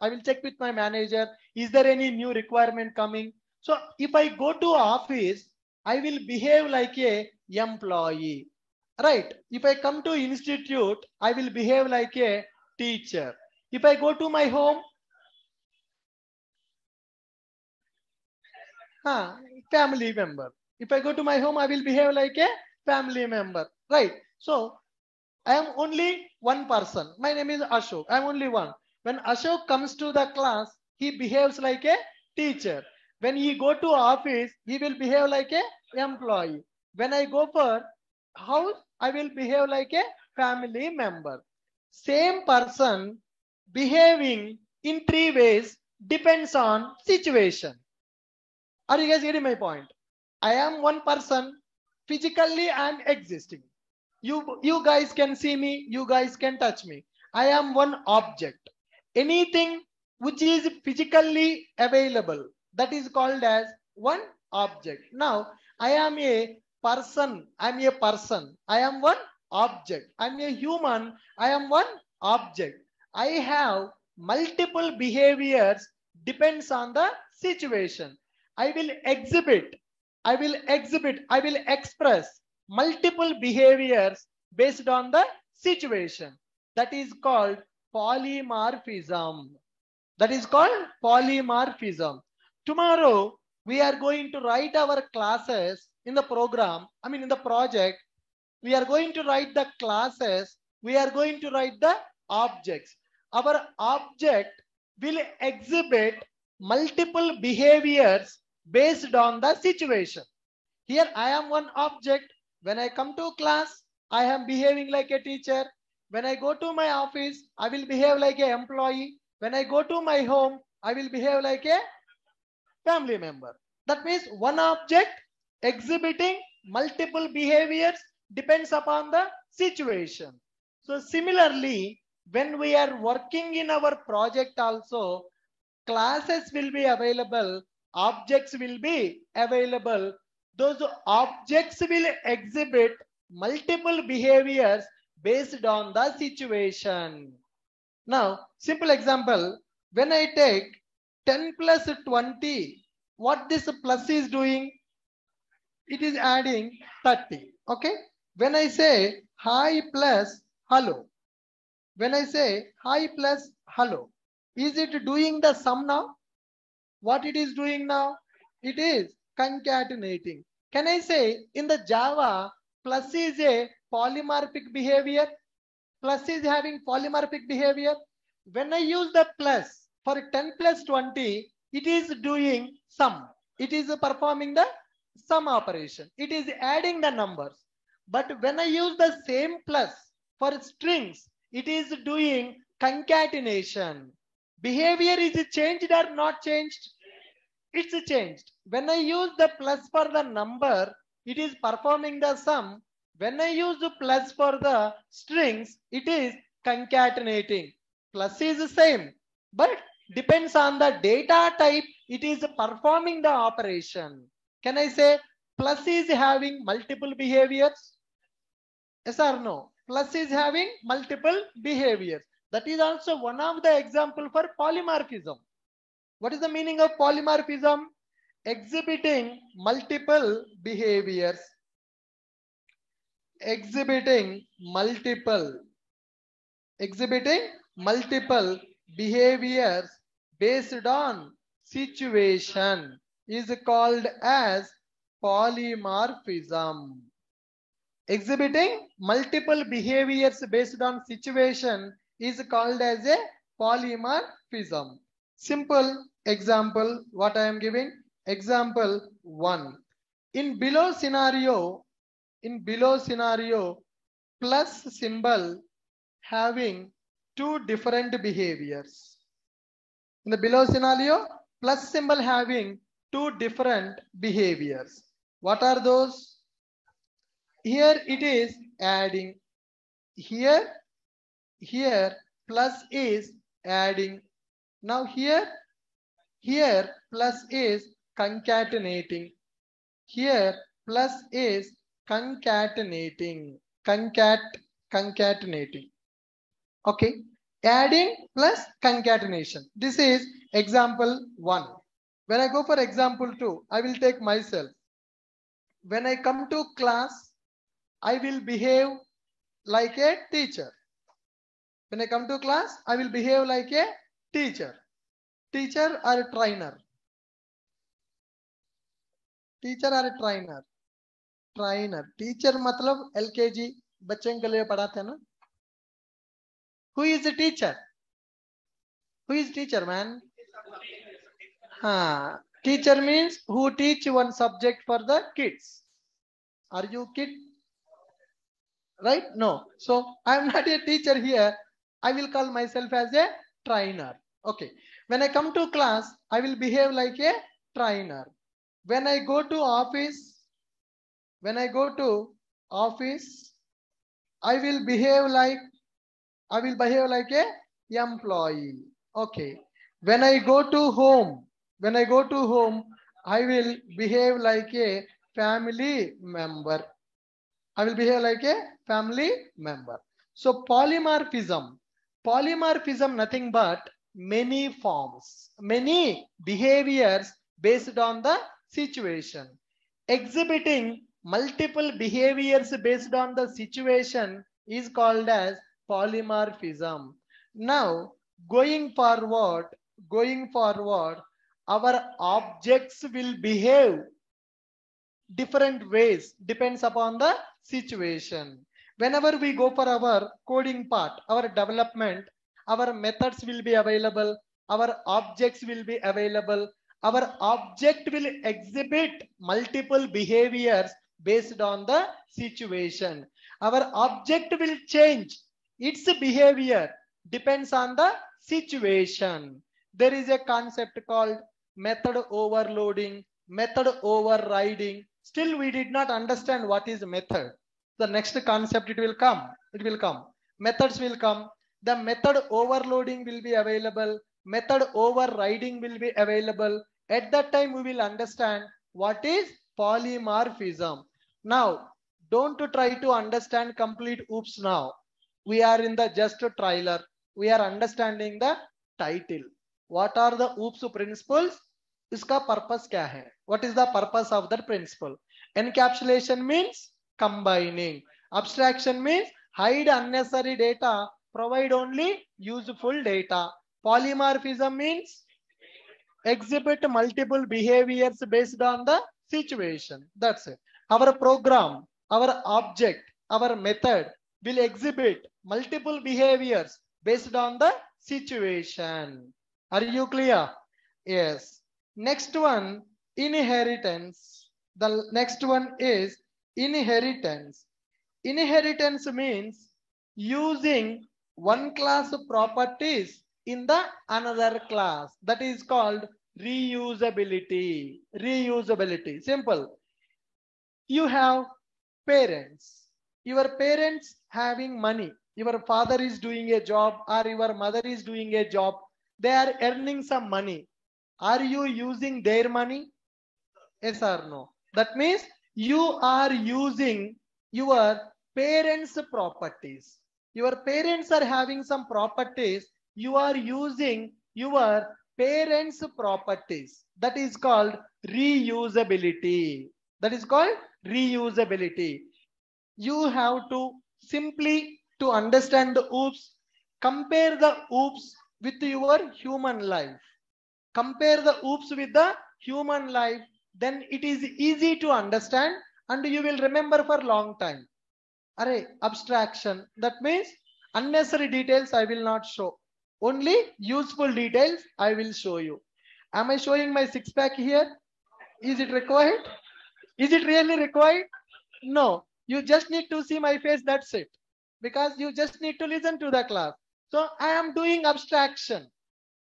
I will check with my manager. Is there any new requirement coming? So if I go to office, I will behave like a employee, right? If I come to institute, I will behave like a teacher. If I go to my home, family member. If I go to my home, I will behave like a family member, right? So I am only one person. My name is Ashok. I am only one. When Ashok comes to the class, he behaves like a teacher. When he go to office, he will behave like a employee. When I go for house, I will behave like a family member. Same person behaving in three ways depends on situation. Are you guys getting my point? I am one person, physically I am existing. You guys can see me, you guys can touch me. I am one object. Anything which is physically available, that is called as one object. Now, I am a person, I am one object. I am a human, I am one object. I have multiple behaviors depends on the situation. I will express multiple behaviors based on the situation. That is called polymorphism. Tomorrow, we are going to write our classes in the program. I mean, in the project, we are going to write the classes. We are going to write the objects. Our object will exhibit multiple behaviors based on the situation. Here I am one object. When I come to class, I am behaving like a teacher. When I go to my office, I will behave like an employee. When I go to my home, I will behave like a family member. That means one object exhibiting multiple behaviors depends upon the situation. So similarly, when we are working in our project also, classes will be available. Objects will be available. Those objects will exhibit multiple behaviors based on the situation. Now, simple example, when I take 10 plus 20, what this plus is doing? It is adding 30. Okay. When I say hi plus hello, is it doing the sum now? What it is doing now? It is concatenating. Can I say in the Java, plus is a polymorphic behavior? Plus is having polymorphic behavior. When I use the plus for 10 plus 20, It is doing sum. It is performing the sum operation. It is adding the numbers. But when I use the same plus for strings, it is doing concatenation. Behavior is changed or not changed? It's changed. When I use the plus for the number, it is performing the sum. When I use the plus for the strings, it is concatenating. Plus is the same, but depends on the data type, it is performing the operation. Can I say plus is having multiple behaviors? Yes or no? Plus is having multiple behaviors. That is also one of the example for polymorphism. What is the meaning of polymorphism? Exhibiting multiple behaviors. Exhibiting multiple behaviors based on situation is called as polymorphism. Exhibiting multiple behaviors based on situation is called as a polymorphism. Simple example what I am giving. Example 1. In below scenario, plus symbol having two different behaviors. In the below scenario, plus symbol having two different behaviors. What are those? Here it is adding. Here plus is adding. Now here plus is concatenating. Here plus is concatenating. Concatenating. Okay, adding plus concatenation. This is example 1. When I go for example 2, I will take myself. When I come to class, I will behave like a teacher. When I come to class, I will behave like a teacher. Teacher or a trainer? Teacher or a trainer? Trainer. Teacher मतलब LKG बच्चों के लिए पढ़ाते हैं ना? Who is the teacher? Who is teacher, man? Haan. Teacher means who teach one subject for the kids. Are you kid? Right? No. So I am not a teacher here. I will call myself as a trainer. Okay. When I come to class, I will behave like a trainer. When I go to office, I will behave like a employee. Okay. When I go to home, I will behave like a family member. So polymorphism. Polymorphism nothing but many forms, many behaviors based on the situation. Exhibiting multiple behaviors based on the situation is called as polymorphism. Now, going forward, our objects will behave different ways, depends upon the situation. Whenever we go for our coding part, our development, our methods will be available, our objects will be available, our object will exhibit multiple behaviors based on the situation. Our object will change. Its behavior depends on the situation. There is a concept called method overloading, method overriding. Still, we did not understand what is method. The next concept, it will come. Methods will come. The method overloading will be available. Method overriding will be available. At that time, we will understand what is polymorphism. Now, don't try to understand complete oops now. We are in the just a trailer. We are understanding the title. What are the oops principles? Iska purpose kya hai? What is the purpose of that principle? Encapsulation means combining. Abstraction means hide unnecessary data, provide only useful data. Polymorphism means exhibit multiple behaviors based on the situation. That's it. Our program, our object, our method will exhibit multiple behaviors based on the situation. Are you clear? Yes. Next one, inheritance. The next one is inheritance. Inheritance means using one class properties in the another class. That is called reusability. Reusability, simple. You have parents. Your parents having money. Your father is doing a job or your mother is doing a job. They are earning some money. Are you using their money? Yes or no? That means you are using your parents' properties. Your parents are having some properties. You are using your parents' properties. That is called reusability. That is called reusability. You have to simply to understand the OOPs, compare the OOPs with your human life. Compare the OOPs with the human life. Then it is easy to understand and you will remember for a long time. Array, abstraction. That means unnecessary details I will not show. Only useful details I will show you. Am I showing my six-pack here? Is it required? Is it really required? No. You just need to see my face. That's it. Because you just need to listen to the class. So I am doing abstraction.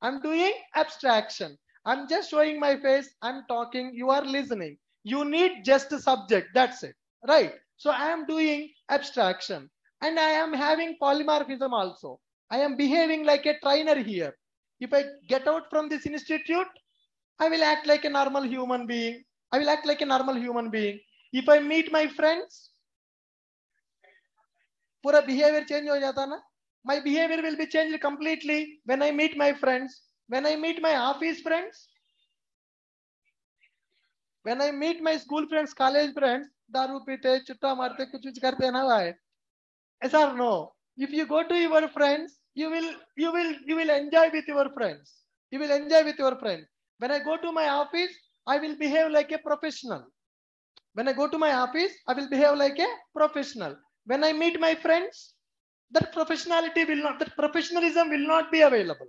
I'm doing abstraction. I'm just showing my face. I'm talking. You are listening. You need just a subject. That's it. Right? So I am doing abstraction. And I am having polymorphism also. I am behaving like a trainer here. If I get out from this institute, I will act like a normal human being. I will act like a normal human being. If I meet my friends, pura behavior change ho jata na. My behavior will be changed completely when I meet my friends. When I meet my office friends, when I meet my school friends, college friends, daru pite, chutta marte, kuch kuch karte na bhai. Yes or no? If you go to your friends, you will enjoy with your friends. You will enjoy with your friends. When I go to my office, I will behave like a professional. When I go to my office, I will behave like a professional. When I meet my friends, that professionality will not, that professionalism will not be available.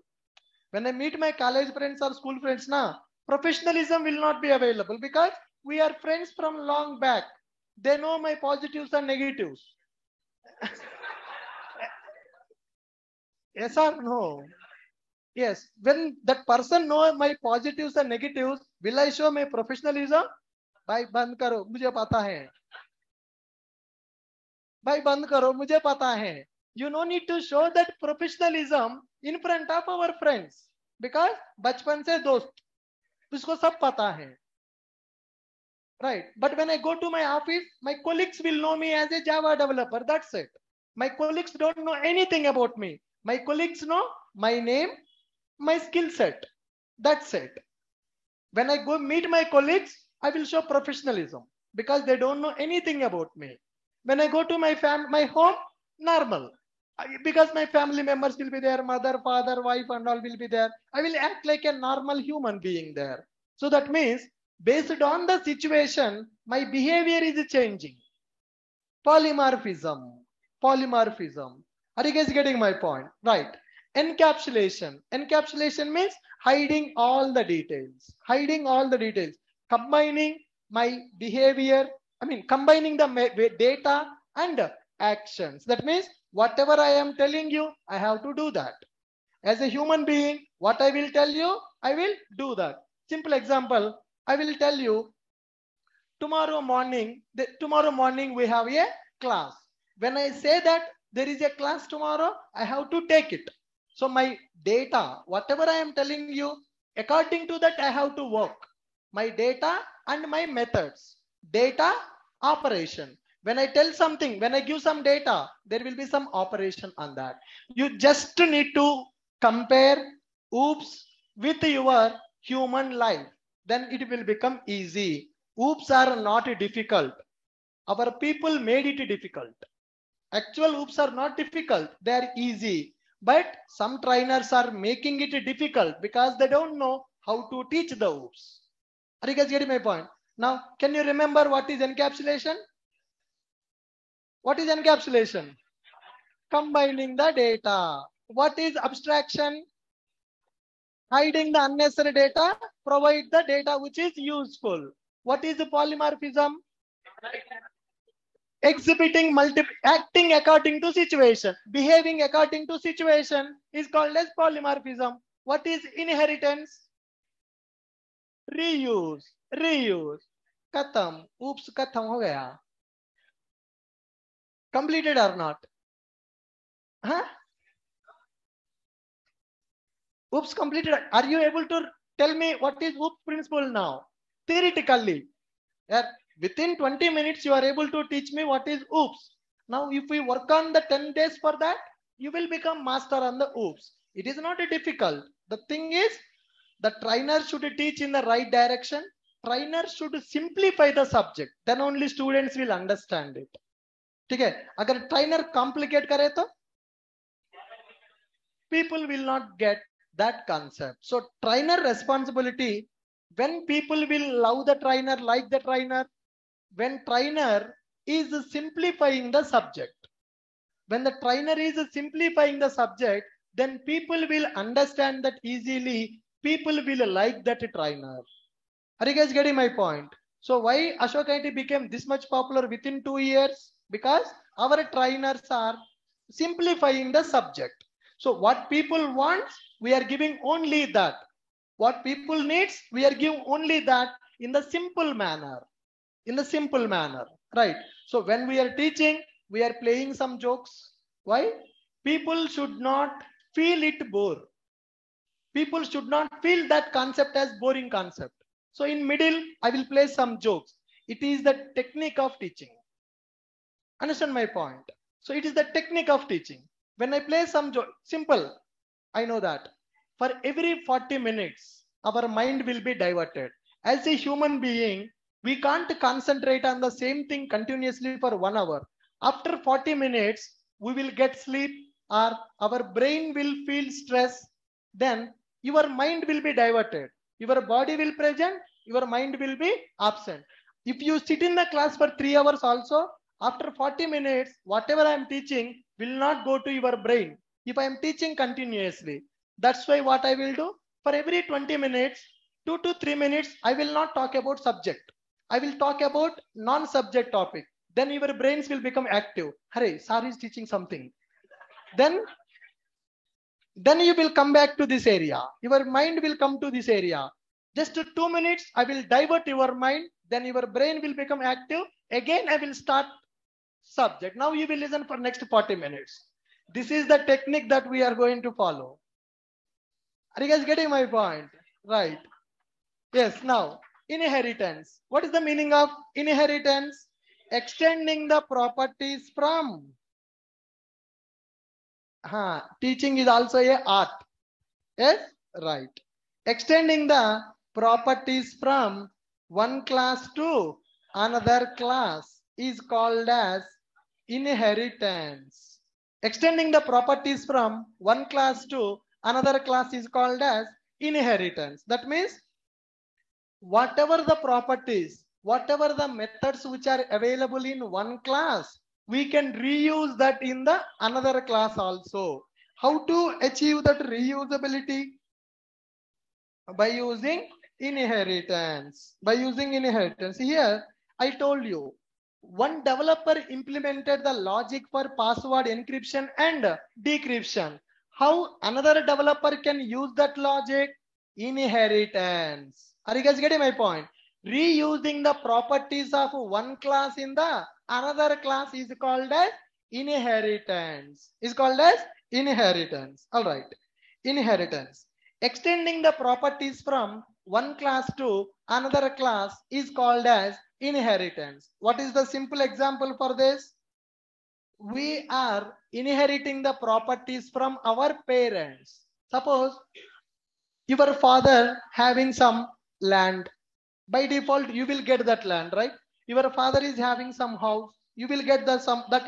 When I meet my college friends or school friends now, professionalism will not be available because we are friends from long back. They know my positives and negatives. Yes or no? Yes. When that person knows my positives and negatives, will I show my professionalism? Bhai, band karo, mujhe pata hai. Bhai, band karo, mujhe pata hai. You no need to show that professionalism in front of our friends because bachpan se dost usko sab pata hai, right? But when I go to my office, my colleagues will know me as a Java developer. That's it. My colleagues don't know anything about me. My colleagues know my name, my skill set. That's it. When I go meet my colleagues, I will show professionalism because they don't know anything about me. When I go to my home, normal. Because my family members will be there, mother, father, wife and all will be there. I will act like a normal human being there. So that means based on the situation, my behavior is changing. Polymorphism. Polymorphism. Are you guys getting my point? Right. Encapsulation. Encapsulation means hiding all the details. Hiding all the details. Combining my behavior. I mean, combining the data and actions. That means whatever I am telling you, I have to do that. As a human being, what I will tell you, I will do that. Simple example, I will tell you, tomorrow morning we have a class. When I say that there is a class tomorrow, I have to take it. So my data, whatever I am telling you, according to that I have to work. My data and my methods. Data, operation. When I tell something, when I give some data, there will be some operation on that. You just need to compare OOPs with your human life. Then it will become easy. OOPs are not difficult. Our people made it difficult. Actual OOPs are not difficult. They are easy. But some trainers are making it difficult because they don't know how to teach the OOPs. Are you guys getting my point? Now, can you remember what is encapsulation? What is encapsulation? Combining the data. What is abstraction? hiding the unnecessary data, provide the data which is useful. What is the polymorphism? Exhibiting multiple, acting according to situation, behaving according to situation is called as polymorphism. What is inheritance? Reuse, reuse. Khatam. Oops, khatam ho gaya. Completed or not? Huh? Oops, completed. Are you able to tell me what is oops principle now? Theoretically, within 20 minutes, you are able to teach me what is oops. Now, if we work on the 10 days for that, you will become master on the oops. It is not difficult. The thing is, the trainer should teach in the right direction. Trainer should simplify the subject. Then only students will understand it. Okay? If trainer complicate it, people will not get that concept. So, trainer responsibility. When people will love the trainer, like the trainer, when trainer is simplifying the subject. When the trainer is simplifying the subject, then people will understand that easily. People will like that trainer. Are you guys getting my point? So why Ashoka IT became this much popular within 2 years? Because our trainers are simplifying the subject. So what people want, we are giving only that. What people needs, we are giving only that in the simple manner. In the simple manner, right? So when we are teaching, we are playing some jokes. Why? People should not feel it bore. People should not feel that concept as boring concept. So in middle, I will play some jokes. It is the technique of teaching. Understand my point? So it is the technique of teaching. When I play some joke, simple, I know that. For every 40 minutes, our mind will be diverted. As a human being, we can't concentrate on the same thing continuously for 1 hour. After 40 minutes, we will get sleep or our brain will feel stress. Then your mind will be diverted. Your body will present, your mind will be absent. If you sit in the class for 3 hours also, after 40 minutes, whatever I am teaching will not go to your brain. If I am teaching continuously. That's why what I will do, for every 20 minutes, 2 to 3 minutes, I will not talk about subject. I will talk about non-subject topic. Then your brains will become active. Hurry, sir is teaching something. Then you will come back to this area. Your mind will come to this area. Just 2 minutes, I will divert your mind. Then your brain will become active. Again, I will start subject. Now you will listen for next 40 minutes. This is the technique that we are going to follow. Are you guys getting my point? Right. Yes. Now, inheritance. What is the meaning of inheritance? Extending the properties from. Teaching is also a art. Yes. Right. Extending the properties from one class to another class is called as inheritance. Extending the properties from one class to another class is called as inheritance. That means whatever the properties, whatever the methods which are available in one class, we can reuse that in the another class also. How to achieve that reusability? By using inheritance. By using inheritance. Here, I told you, one developer implemented the logic for password encryption and decryption. How another developer can use that logic? Inheritance. Are you guys getting my point? Reusing the properties of one class in the another class is called as inheritance. Is called as inheritance. All right. Inheritance. Extending the properties from one class to another class is called as inheritance. What is the simple example for this? We are inheriting the properties from our parents. Suppose your father having some land. By default, you will get that land, right? Your father is having some house. You will get that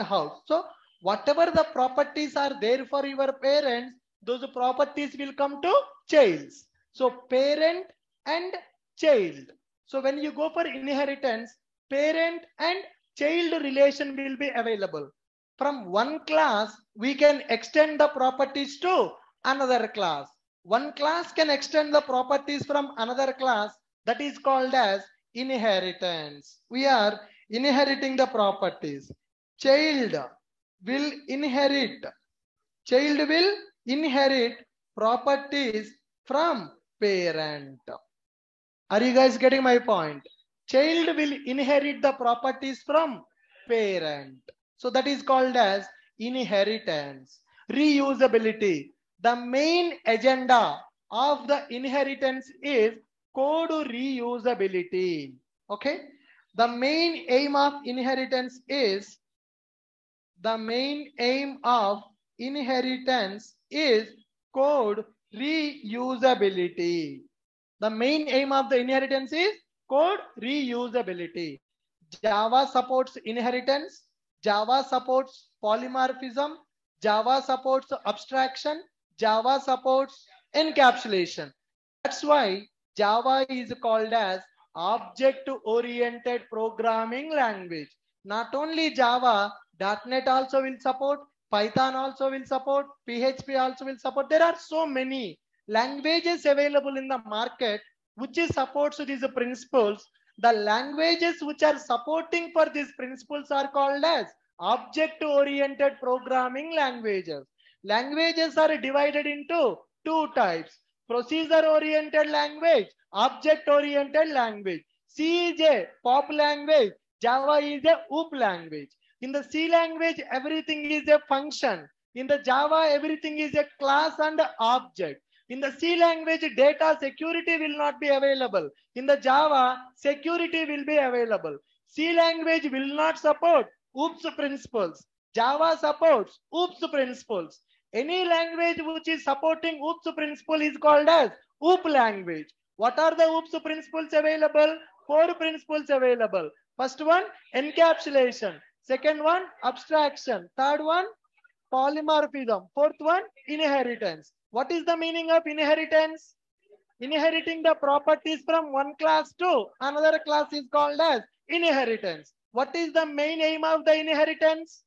house. So whatever the properties are there for your parents, those properties will come to child. So parent and child. So when you go for inheritance, parent and child relation will be available. From one class, we can extend the properties to another class. one class can extend the properties from another class. That is called as inheritance. We are inheriting the properties. Child will inherit properties from parent. Are you guys getting my point? Child will inherit the properties from parent. So that is called as inheritance. Reusability. The main agenda of the inheritance is code reusability. Okay. The main aim of inheritance is code reusability. The main aim of the inheritance is code reusability. Java supports inheritance. Java supports polymorphism. Java supports abstraction. Java supports encapsulation. That's why Java is called as object-oriented programming language. Not only Java, .NET also will support, Python also will support, PHP also will support. There are so many languages available in the market which supports these principles. The languages which are supporting for these principles are called as object-oriented programming languages. Languages are divided into two types. Procedure-oriented language, object-oriented language. C is a POP language, Java is a OOP language. In the C language, everything is a function. In the Java, everything is a class and object. In the C language, data security will not be available. In the Java, security will be available. C language will not support OOPs principles. Java supports OOPs principles. Any language which is supporting OOPs principle is called as OOP language. What are the OOPs principles available? Four principles available. First one, encapsulation. Second one, abstraction. Third one, polymorphism. Fourth one, inheritance. What is the meaning of inheritance? Inheriting the properties from one class to another class is called as inheritance. What is the main aim of the inheritance?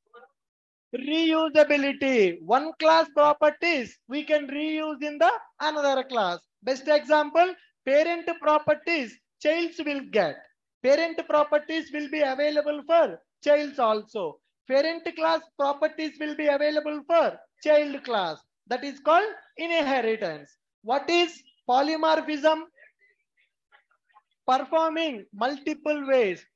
Reusability. One class properties we can reuse in the another class. Best example, parent properties childs will get. Parent properties will be available for childs also. Parent class properties will be available for child class. That is called inheritance. What is polymorphism? Performing multiple ways.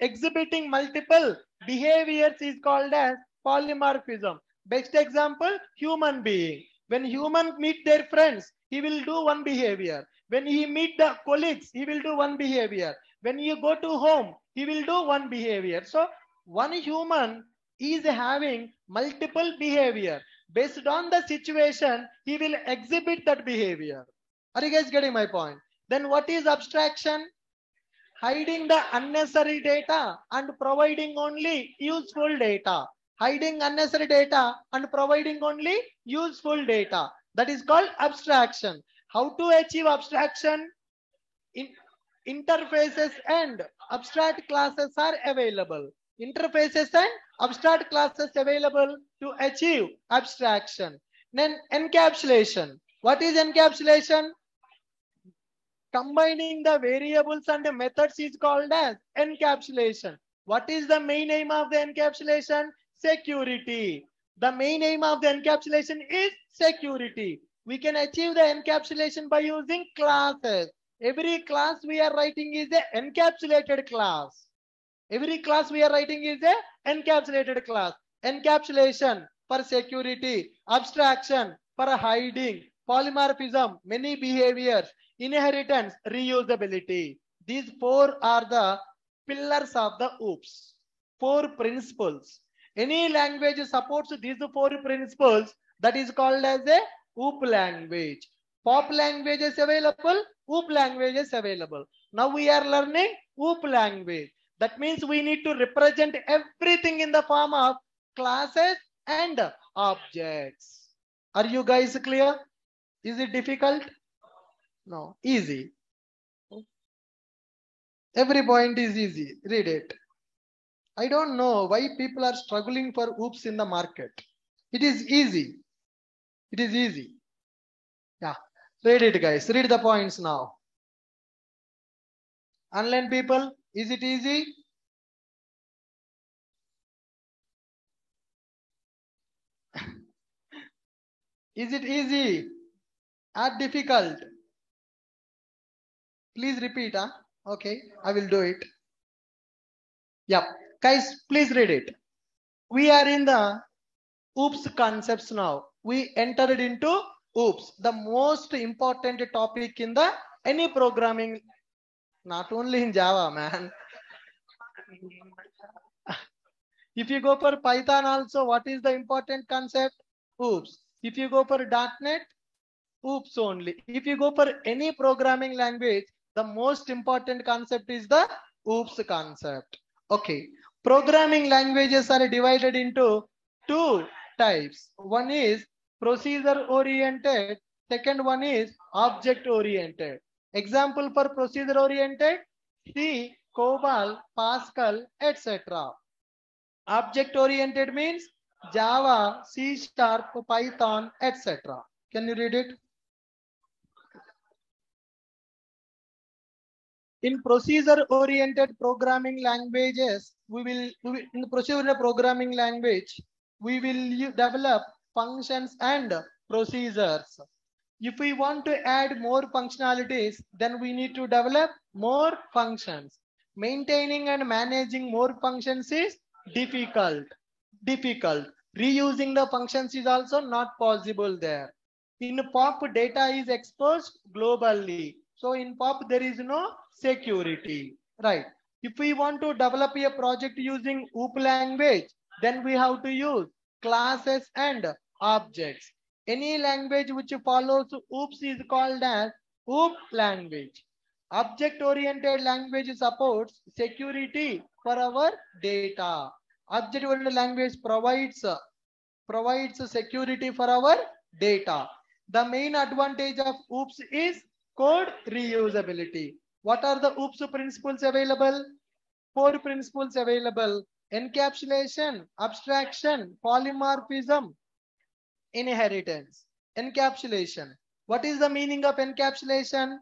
Exhibiting multiple behaviors is called as polymorphism. Best example, human being. When human meet their friends, he will do one behavior. When he meet the colleagues, he will do one behavior. When you go to home, he will do one behavior. So one human is having multiple behavior. Based on the situation, he will exhibit that behavior. Are you guys getting my point? Then what is abstraction? Hiding the unnecessary data and providing only useful data. Hiding unnecessary data and providing only useful data. That is called abstraction. How to achieve abstraction? In interfaces and abstract classes are available. Interfaces and abstract classes available to achieve abstraction. Then encapsulation. What is encapsulation? Combining the variables and the methods is called as encapsulation. What is the main aim of the encapsulation? Security. The main aim of the encapsulation is security. We can achieve the encapsulation by using classes. Every class we are writing is an encapsulated class. Every class we are writing is an encapsulated class. Encapsulation for security, abstraction for hiding, polymorphism, many behaviors, inheritance, reusability. These four are the pillars of the OOPs. Four principles. Any language supports these four principles, that is called as a OOP language. POP language is available, OOP language is available. Now we are learning OOP language. That means we need to represent everything in the form of classes and objects. Are you guys clear? Is it difficult? No, easy. Every point is easy. Read it. I don't know why people are struggling for OOPs in the market. It is easy. Yeah. Read it, guys. Read the points now. Online people, is it easy? Is it easy or difficult? Please repeat. Huh? Okay, I will do it. Yep. Guys, please read it. We are in the OOPs concepts now. We entered into OOPs, the most important topic in the any programming, not only in Java, man. If you go for Python also, what is the important concept? OOPs. If you go for .NET, OOPs only. If you go for any programming language, the most important concept is the OOPs concept. Okay. Programming languages are divided into two types. One is procedure oriented. Second one is object oriented. Example for procedure oriented, C, COBOL, Pascal, etc. Object oriented means Java, C#, Python, etc. Can you read it? In procedure-oriented programming languages, we will develop functions and procedures. If we want to add more functionalities, then we need to develop more functions. Maintaining and managing more functions is difficult. Reusing the functions is also not possible there. In POP, data is exposed globally. So in POP, there is no security, right? If we want to develop a project using OOP language, then we have to use classes and objects. Any language which follows OOPs is called as OOP language. Object-oriented language supports security for our data. Object-oriented language provides security for our data. The main advantage of OOPs is code reusability. What are the OOPs principles available? 4 principles available: encapsulation, abstraction, polymorphism, inheritance. Encapsulation. What is the meaning of encapsulation?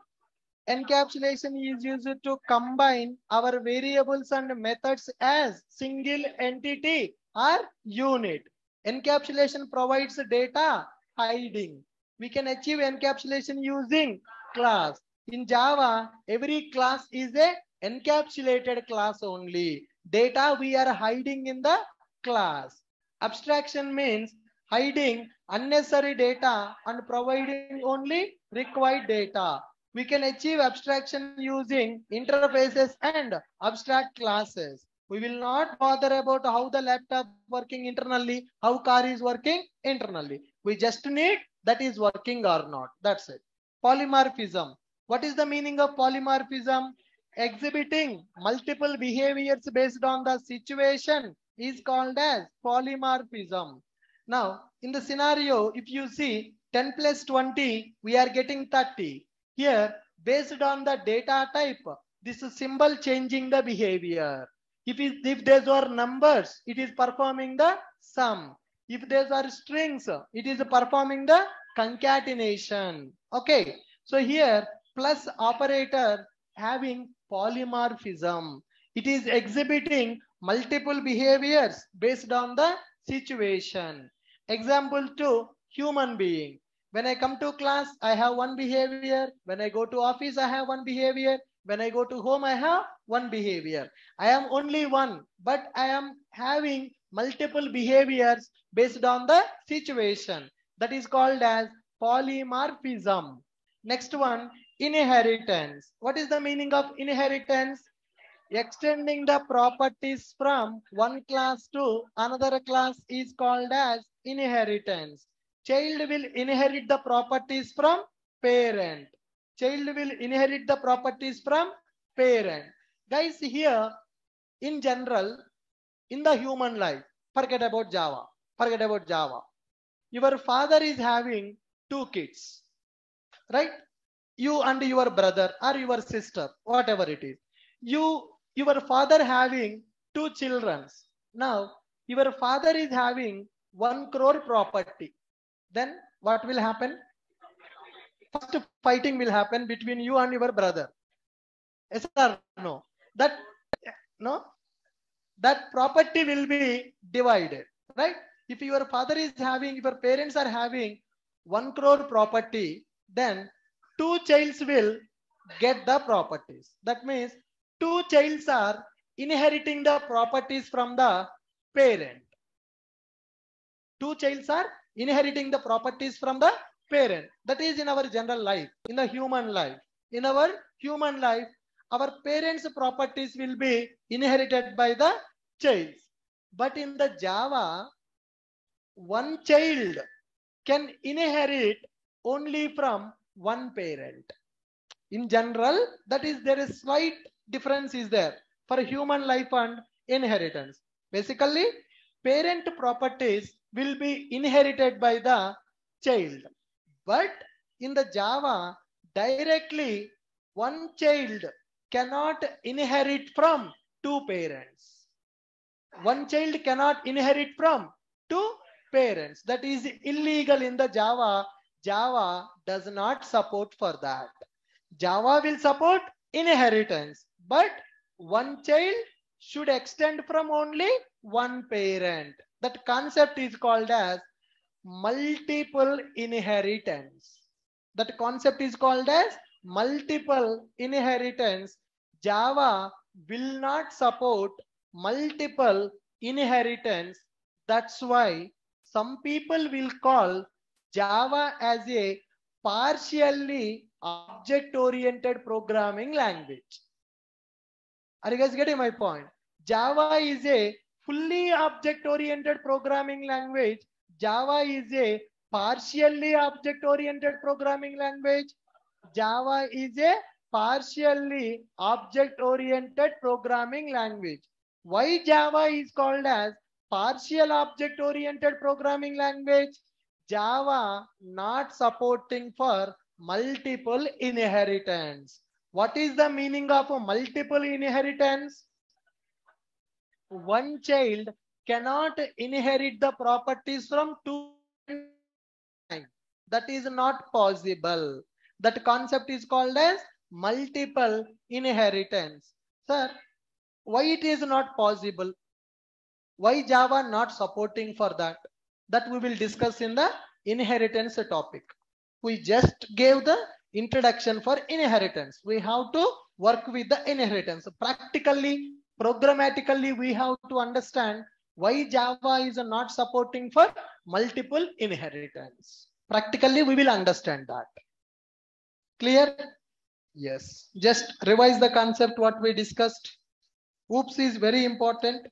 Encapsulation is used to combine our variables and methods as single entity or unit. Encapsulation provides data hiding. We can achieve encapsulation using class. In Java, every class is a encapsulated class only. Data we are hiding in the class. Abstraction means hiding unnecessary data and providing only required data. We can achieve abstraction using interfaces and abstract classes. We will not bother about how the laptop working internally, how car is working internally. We just need that is working or not. That's it. Polymorphism. What is the meaning of polymorphism? Exhibiting multiple behaviors based on the situation is called as polymorphism. Now, in the scenario, if you see 10 plus 20, we are getting 30. Here, based on the data type, this is symbol changing the behavior. If these are numbers, it is performing the sum. If these are strings, it is performing the concatenation. Okay. So here, plus operator having polymorphism. It is exhibiting multiple behaviors based on the situation. Example 2, human being. When I come to class, I have one behavior. When I go to office, I have one behavior. When I go to home, I have one behavior. I am only one, but I am having multiple behaviors based on the situation. That is called as polymorphism. Next one, inheritance. What is the meaning of inheritance? Extending the properties from one class to another class is called as inheritance. Child will inherit the properties from parent. Guys, here in general, in the human life, forget about Java. Your father is having 2 kids, right? You and your brother or your sister, whatever it is. Your father having 2 children. Now, your father is having 1 crore property. Then what will happen? first fighting will happen between you and your brother. Yes or no? That no, that property will be divided, right? If your father is having, your parents are having 1 crore property, then 2 childs will get the properties. That means 2 childs are inheriting the properties from the parent. 2 childs are inheriting the properties from the parent. That is in our general life, in the human life. In our human life, our parents' properties will be inherited by the childs. But in the Java, 1 child can inherit only from 1 parent. In general, that is, there is slight difference is there for human life and inheritance. Basically, parent properties will be inherited by the child. But in the Java, directly 1 child cannot inherit from 2 parents. 1 child cannot inherit from 2 parents. That is illegal in the Java. Java does not support for that. Java will support inheritance, but 1 child should extend from only 1 parent. That concept is called as multiple inheritance. That concept is called as multiple inheritance. Java will not support multiple inheritance. That's why some people will call Java as a partially object-oriented programming language. Are you guys getting my point? Java is a fully object-oriented programming language. Java is a partially object-oriented programming language. Java is a partially object-oriented programming language. Why Java is called as partial object-oriented programming language? Java not supporting for multiple inheritance. What is the meaning of a multiple inheritance? 1 child cannot inherit the properties from 2 parents. That is not possible. That concept is called as multiple inheritance. Sir, why it is not possible? Why Java not supporting for that? That we will discuss in the inheritance topic. We just gave the introduction for inheritance. We have to work with the inheritance. Practically, programmatically, we have to understand why Java is not supporting for multiple inheritance. Practically, we will understand that. Clear? Yes. Just revise the concept what we discussed. Oops is very important.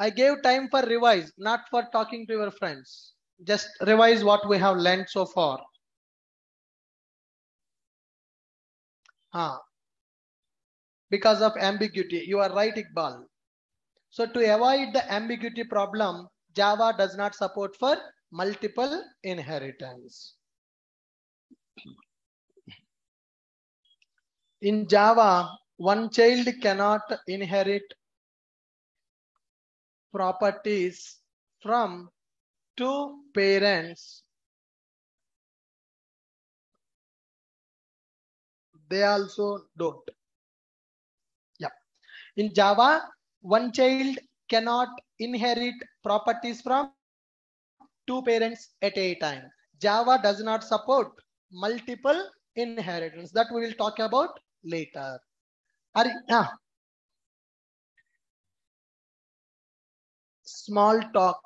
I gave time for revise, not for talking to your friends. Just revise what we have learned so far. Because of ambiguity. You are right, Iqbal. So to avoid the ambiguity problem, Java does not support for multiple inheritance. In Java, 1 child cannot inherit properties from 2 parents. They also don't. Yeah. In Java, 1 child cannot inherit properties from 2 parents at a time. Java does not support multiple inheritance. That we will talk about later. Smalltalk.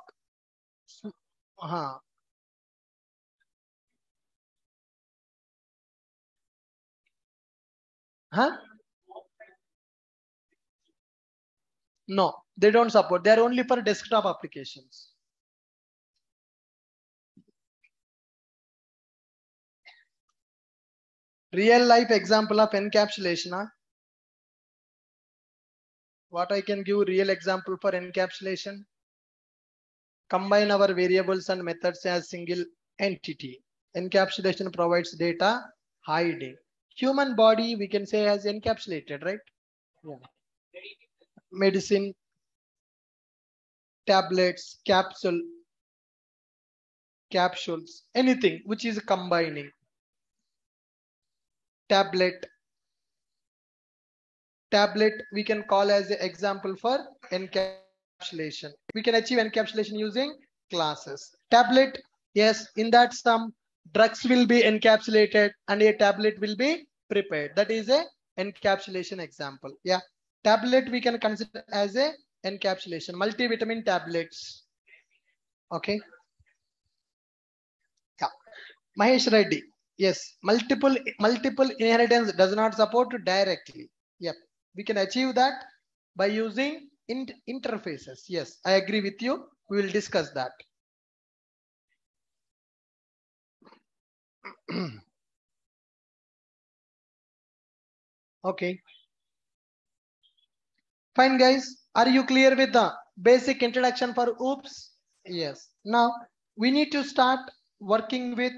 No, they don't support. They are only for desktop applications. Real life example of encapsulation. What I can give real example for encapsulation? Combine our variables and methods as single entity. Encapsulation provides data hiding. human body, we can say, has encapsulated, right? Yeah. Medicine, tablets, capsules, anything which is combining. Tablet we can call as an example for encapsulation. We can achieve encapsulation using classes. Tablet, yes, in that some drugs will be encapsulated and a tablet will be prepared. That is a encapsulation example. Yeah, tablet we can consider as a encapsulation. Multivitamin tablets. Okay. Yeah. Mahesh Reddy. Yes, multiple inheritance does not support directly. Yep, we can achieve that by using interfaces. Yes, I agree with you. We will discuss that. Okay. Fine, guys. Are you clear with the basic introduction for OOPs? Yes. Now we need to start working with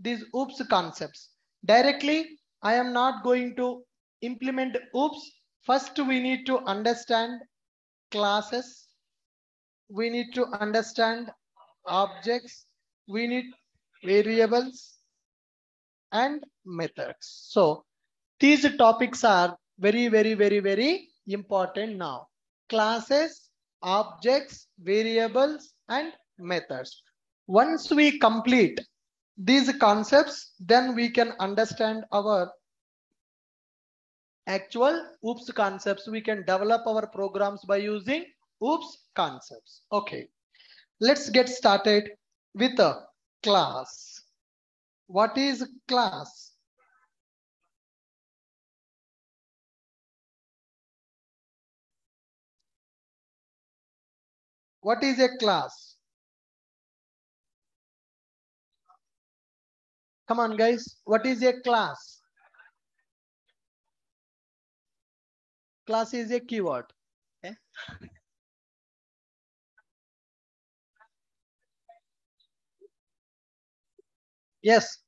these OOPs concepts. Directly, I am not going to implement OOPs. First, we need to understand classes. We need to understand objects. We need variables and methods. So these topics are very, very important now. Classes, objects, variables, and methods. Once we complete these concepts, then we can understand our actual OOPs concepts. We can develop our programs by using OOPs concepts. Okay, let's get started with a class. What is class? What is a class? Come on, guys. What is a class? Class is a keyword. Okay. Yes.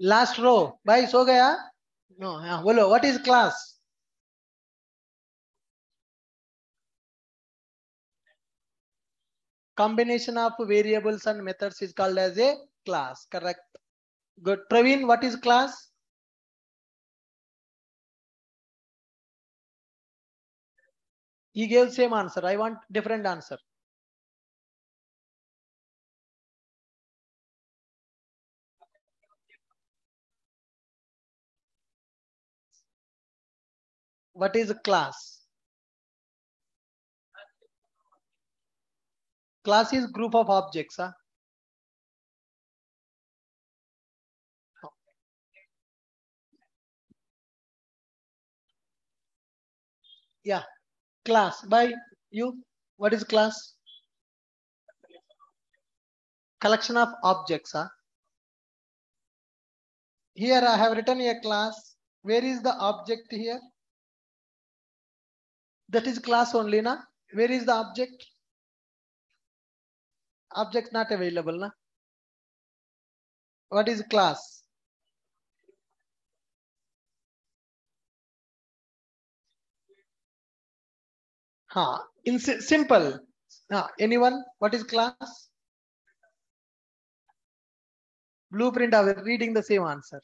Last row. Bhai, so gaya? No. Yeah. Bolo, what is class? Combination of variables and methods is called as a class. Correct. Good. Praveen, what is class? He gave same answer. I want different answer. What is a class? Class is group of objects. Huh? Yeah. Class, by you, what is class? Collection of objects. Huh? Here I have written a class. Where is the object here? That is class only, na? Where is the object? Object not available, na? What is class? Huh. In simple. Anyone? What is class? Blueprint. I was reading the same answer.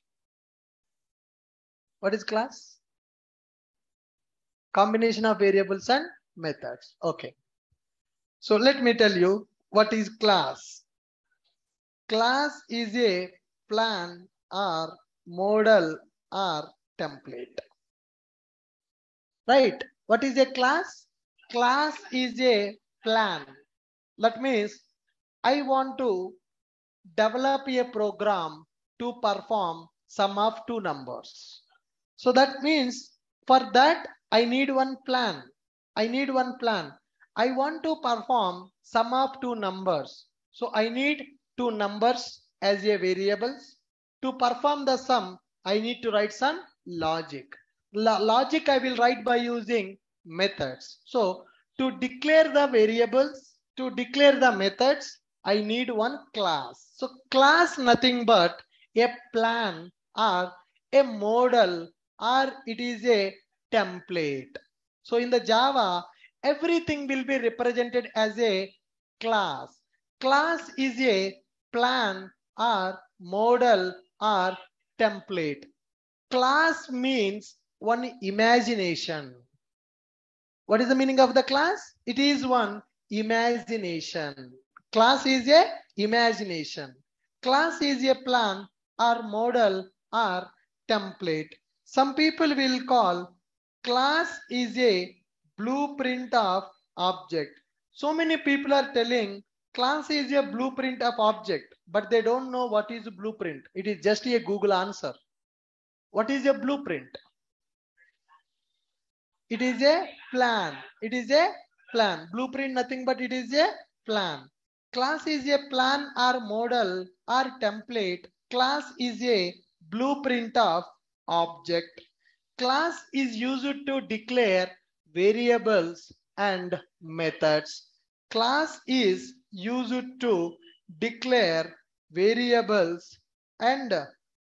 What is class? Combination of variables and methods. Okay. So let me tell you what is class. Class is a plan or model or template. Right. What is a class? Class is a plan. That means I want to develop a program to perform sum of two numbers. So that means for that I need one plan. I want to perform sum of two numbers. So I need two numbers as a variables. To perform the sum, I need to write some logic. Logic I will write by using methods. So to declare the variables, to declare the methods, I need one class. So class nothing but a plan or a model or it is a template. So in the Java, everything will be represented as a class. Class is a plan or model or template. Class means one imagination. What is the meaning of the class? It is one imagination. Class is a imagination. Class is a plan or model or template. Some people will call class is a blueprint of object. So many people are telling class is a blueprint of object, but they don't know what is a blueprint. It is just a Google answer. What is a blueprint? It is a plan. It is a plan. Blueprint, nothing but it is a plan. Class is a plan or model or template. Class is a blueprint of object. Class is used to declare variables and methods. Class is used to declare variables and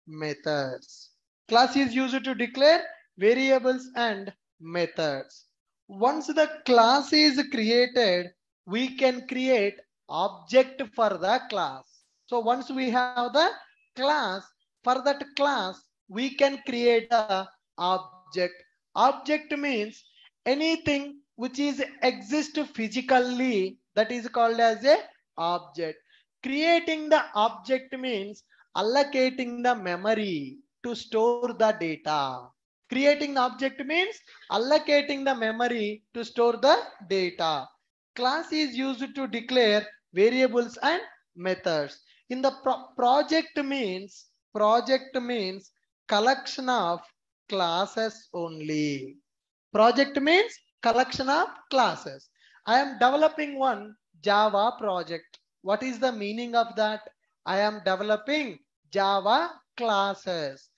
methods. Class is used to declare variables and methods. Once the class is created, we can create object for the class. So once we have the class, for that class, we can create a object. Object means anything which is exist physically, that is called as a object. Creating the object means allocating the memory to store the data. Creating the object means allocating the memory to store the data. Class is used to declare variables and methods. In the project means collection of classes only. Project means collection of classes. I am developing one Java project. What is the meaning of that? I am developing Java classes.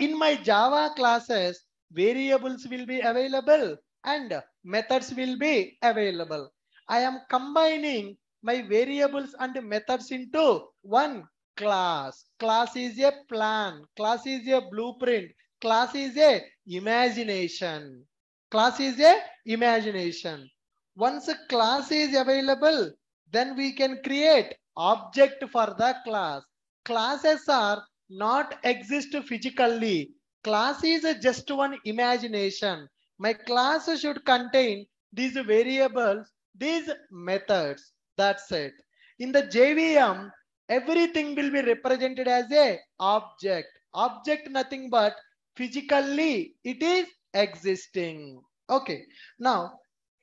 In my Java classes, variables will be available and methods will be available. I am combining my variables and methods into one class. Class is a plan. Class is a blueprint. Class is a imagination. Class is a imagination. Once a class is available, then we can create object for the class. Classes are not exist physically. Class is just one imagination. My class should contain these variables, these methods. That's it. In the JVM, everything will be represented as a object. Object nothing but physically it is existing. Okay. Now,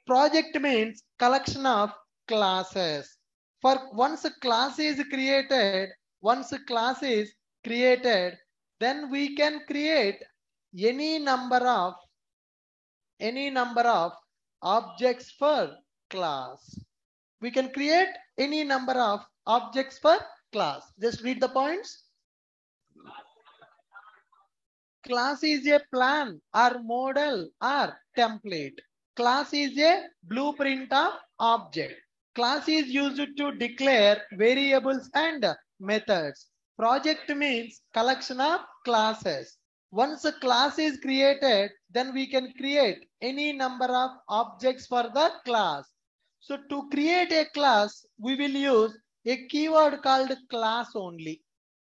project means collection of classes. Once a class is created, then we can create any number of objects for class. We can create any number of objects for class. Just read the points. Class is a plan or model or template. Class is a blueprint of object. Class is used to declare variables and methods. Project means collection of classes. Once a class is created, then we can create any number of objects for the class. So to create a class, we will use a keyword called class only.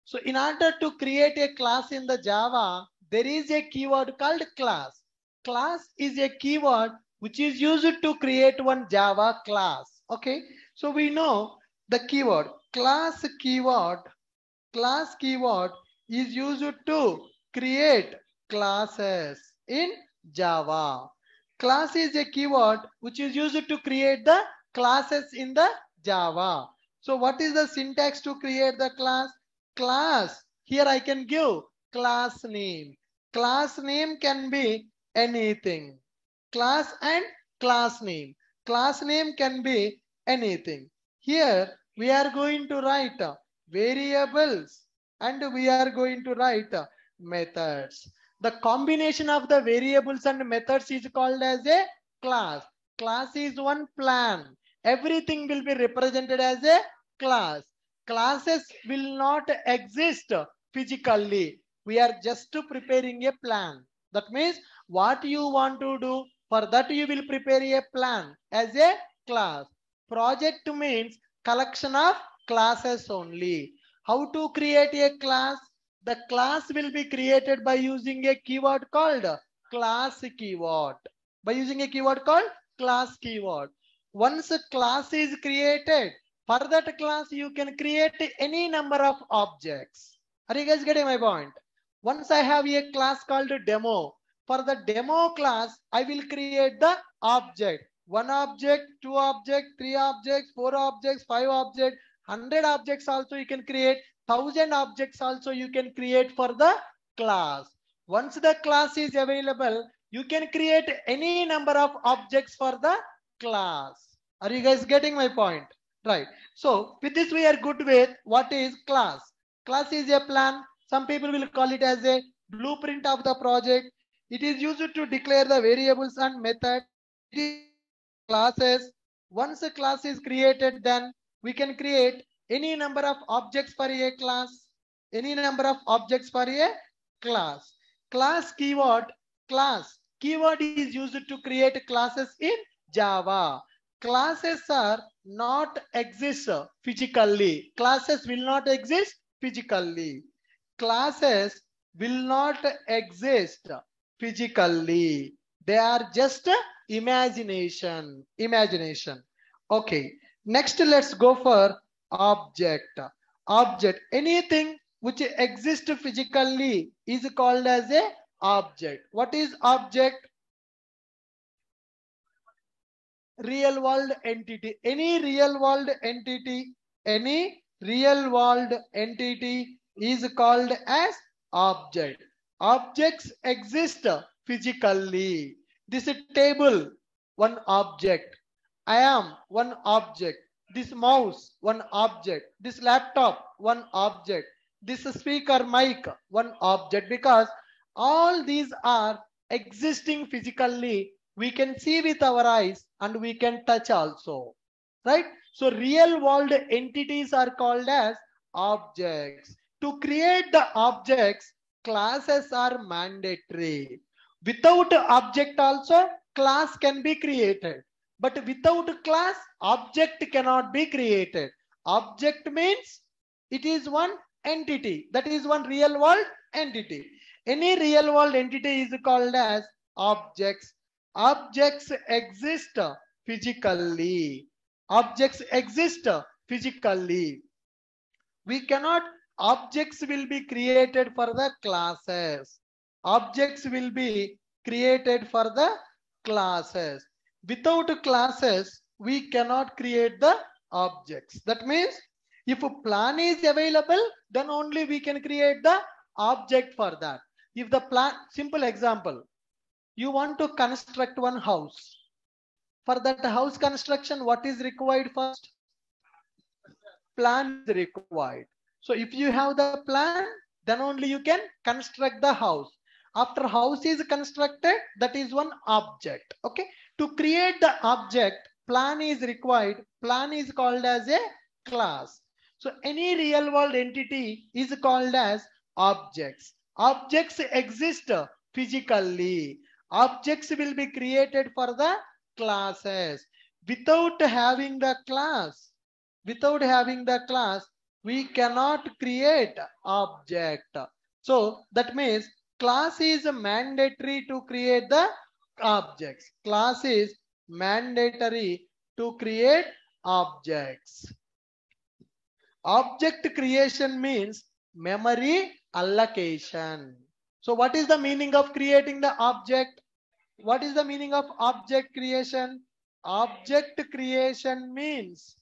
So in order to create a class in the Java, there is a keyword called class. Class is a keyword which is used to create one Java class. Okay. So we know the keyword. Class keyword is used to create classes in Java. Class is a keyword which is used to create the classes in the Java. So what is the syntax to create the class? Class, here I can give class name. Class name can be anything. Class and class name. Class name can be anything. Here we are going to write variables and we are going to write methods. The combination of the variables and methods is called as a class. Class is one plan. Everything will be represented as a class. Classes will not exist physically. We are just preparing a plan. That means what you want to do, for that you will prepare a plan as a class. Project means collection of classes only. How to create a class? The class will be created by using a keyword called class keyword. By using a keyword called class keyword. Once a class is created, for that class you can create any number of objects. Are you guys getting my point? Once I have a class called demo, for the demo class, I will create the object. One object, two objects, three objects, four objects, five objects, 100 objects also you can create, 1000 objects also you can create for the class. Once the class is available, you can create any number of objects for the class. Are you guys getting my point? Right. So with this, we are good with what is class. Class is a plan. Some people will call it as a blueprint of the project. It is used to declare the variables and method. It is classes. Once a class is created, then we can create any number of objects for a class. Any number of objects for a class. Class keyword. Class keyword is used to create classes in Java. Classes are not exist physically. Classes will not exist physically. Classes will not exist physically. They are just imagination. Imagination. Okay. Next, let's go for object. Object. Anything which exists physically is called as a object. What is object? Real world entity. Any real world entity. Any real world entity is called as object. Objects exist physically. This table, one object. I am, one object. This mouse, one object. This laptop, one object. This speaker mic, one object. Because all these are existing physically. We can see with our eyes and we can touch also. Right? So real world entities are called as objects. To create the objects, classes are mandatory. Without object also, class can be created. But without class, object cannot be created. Object means it is one entity. That is one real world entity. Any real world entity is called as objects. Objects exist physically. Objects exist physically. We cannot. Objects will be created for the classes. Objects will be created for the classes. Without classes, we cannot create the objects. That means if a plan is available, then only we can create the object for that. If the plan, simple example, you want to construct one house. For that house construction, what is required first? Plan is required. So if you have the plan, then only you can construct the house. After house is constructed, that is one object. Okay. To create the object, plan is required. Plan is called as a class. So any real world entity is called as objects. Objects exist physically. Objects will be created for the classes. Without having the class, we cannot create object. So that means class is mandatory to create the objects. Class is mandatory to create objects. Object creation means memory allocation. So what is the meaning of creating the object? What is the meaning of object creation? Object creation means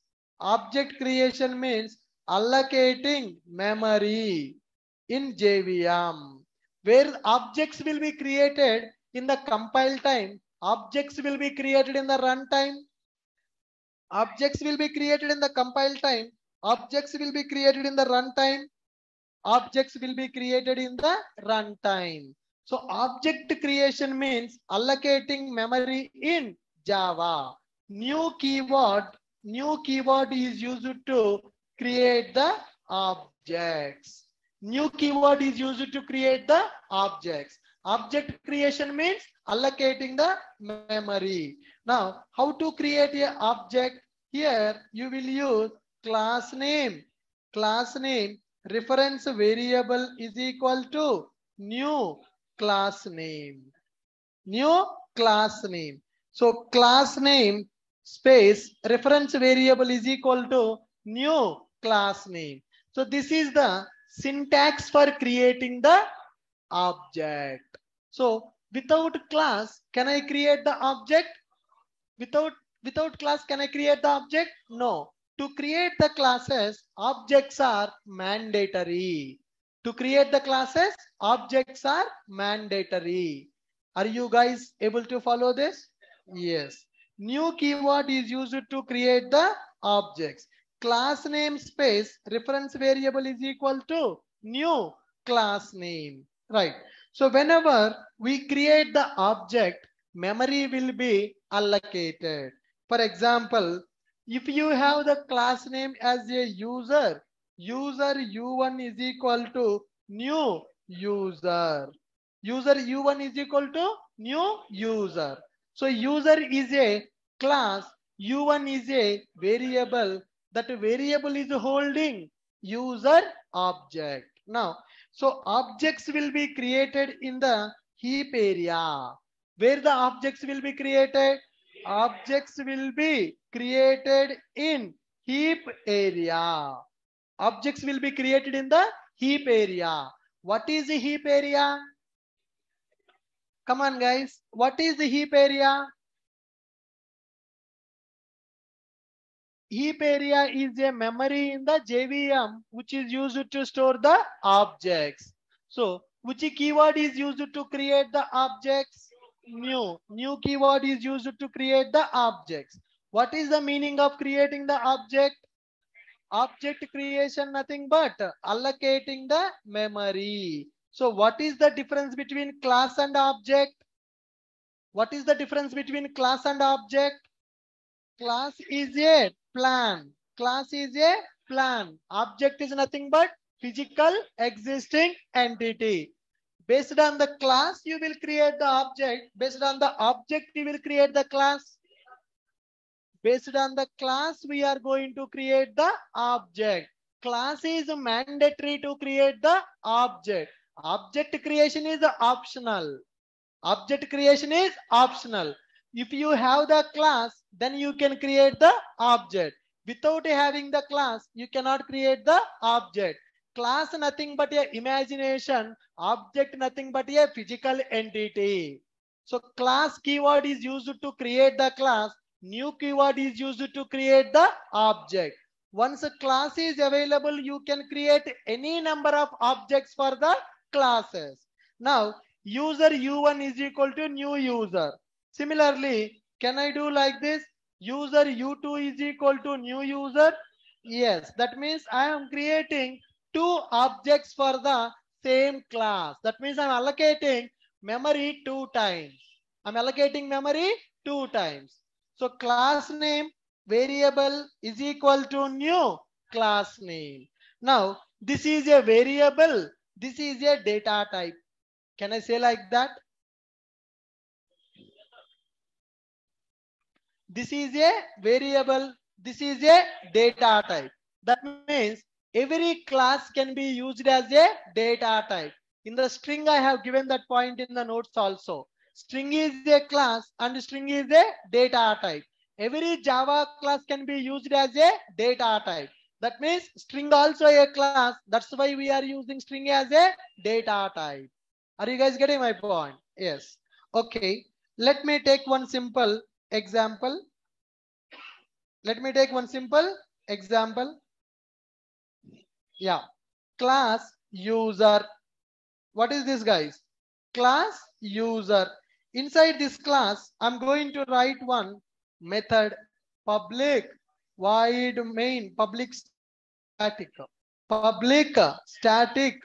allocating memory in JVM, where objects will be created in the compile time, objects will be created in the runtime, objects will be created in the compile time, objects will be created in the runtime, objects will be created in the runtime. So object creation means allocating memory in Java. New keyword is used to create the objects. New keyword is used to create the objects. Object creation means allocating the memory. Now, how to create an object? Here you will use class name. Class name reference variable is equal to new class name. New class name. So class name space reference variable is equal to new class name. So this is the syntax for creating the object. So without class, can I create the object? Without class, can I create the object? No. To create the classes, objects are mandatory. To create the classes, objects are mandatory. Are you guys able to follow this? Yes. New keyword is used to create the objects. Class name space reference variable is equal to new class name. Right. So whenever we create the object, memory will be allocated. For example, if you have the class name as a user, user U1 is equal to new user. User U1 is equal to new user. So user is a class, U1 is a variable. That variable is holding user object. Now, so objects will be created in the heap area. Where the objects will be created? Objects will be created in heap area. Objects will be created in the heap area. What is the heap area? Come on, guys. What is the heap area? Heap area is a memory in the JVM which is used to store the objects. So, which keyword is used to create the objects? New. New keyword is used to create the objects. What is the meaning of creating the object? Object creation nothing but allocating the memory. So, what is the difference between class and object? What is the difference between class and object? Class is a plan. Class is a plan. Object is nothing but physical existing entity. Based on the class, you will create the object. Based on the object, you will create the class. Based on the class, we are going to create the object. Class is mandatory to create the object. Object creation is optional. Object creation is optional. If you have the class, then you can create the object. Without having the class, you cannot create the object. Class nothing but a imagination, object nothing but a physical entity. So class keyword is used to create the class, new keyword is used to create the object. Once a class is available, you can create any number of objects for the classes. Now, user U1 is equal to new user. Similarly, can I do like this? User U2 is equal to new user. Yes, that means I am creating two objects for the same class. That means I'm allocating memory two times. I'm allocating memory two times. So class name variable is equal to new class name. Now, this is a variable. This is a data type. Can I say like that? This is a variable. This is a data type. That means every class can be used as a data type. In the string, I have given that point in the notes also. String is a class and string is a data type. Every Java class can be used as a data type. That means string also a class. That's why we are using string as a data type. Are you guys getting my point? Yes. Okay. Let me take one simple example. Yeah, class user. What is this, guys? Class user. Inside this class, I'm going to write one method, public void main public static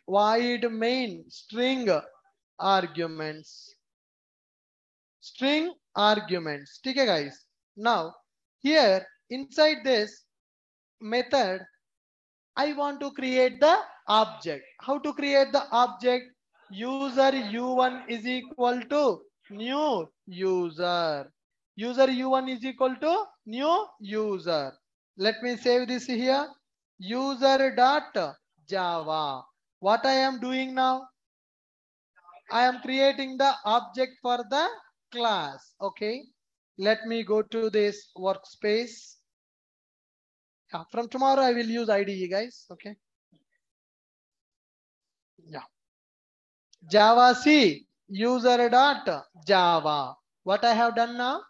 void main string arguments. Okay, guys. Now here inside this method, I want to create the object. How to create the object? user u1 is equal to new user. User u1 is equal to new user. Let me save this here. User.java. What I am doing now? I am creating the object for the class. Okay. Let me go to this workspace. Yeah, from tomorrow, I will use IDE, guys. Okay. Yeah. Java C user.java. What I have done now?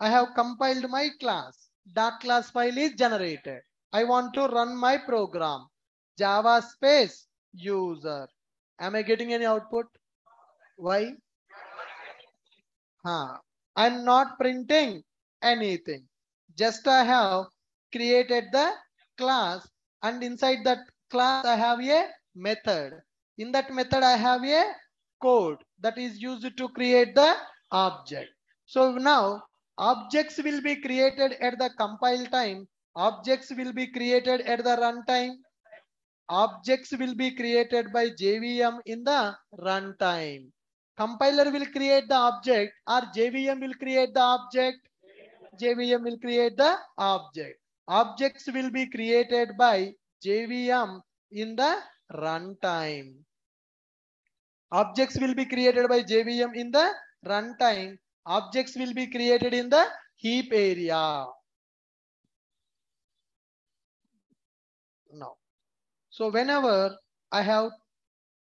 I have compiled my class. That class file is generated. I want to run my program. Java space user. Am I getting any output? Why? Huh. I'm not printing anything. Just I have created the class, and inside that class I have a method. In that method I have a code that is used to create the object. So now objects will be created at the compile time. Objects will be created at the runtime. Objects will be created by JVM in the runtime. Compiler will create the object, or JVM will create the object. JVM will create the object. Objects will be created by JVM in the runtime. Objects will be created by JVM in the runtime. Objects will be created in the heap area. Now, so whenever I have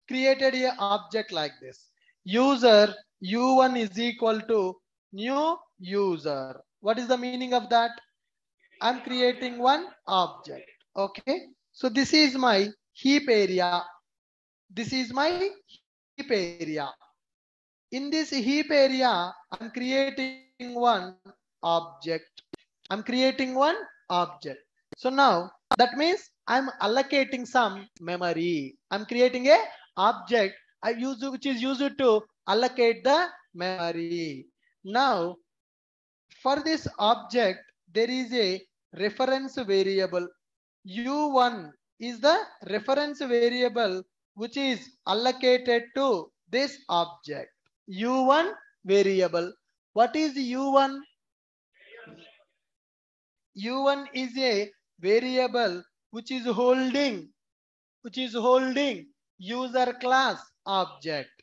created an object like this, user u1 is equal to new user. What is the meaning of that? I'm creating one object. Okay. So this is my heap area. This is my heap area. In this heap area, I'm creating one object. I'm creating one object. So now that means I'm allocating some memory. I'm creating a object which is used to allocate the memory. Now, for this object, there is a reference variable. U1 is the reference variable which is allocated to this object. U1 variable. What is U1? U1 is a variable which is holding user class object,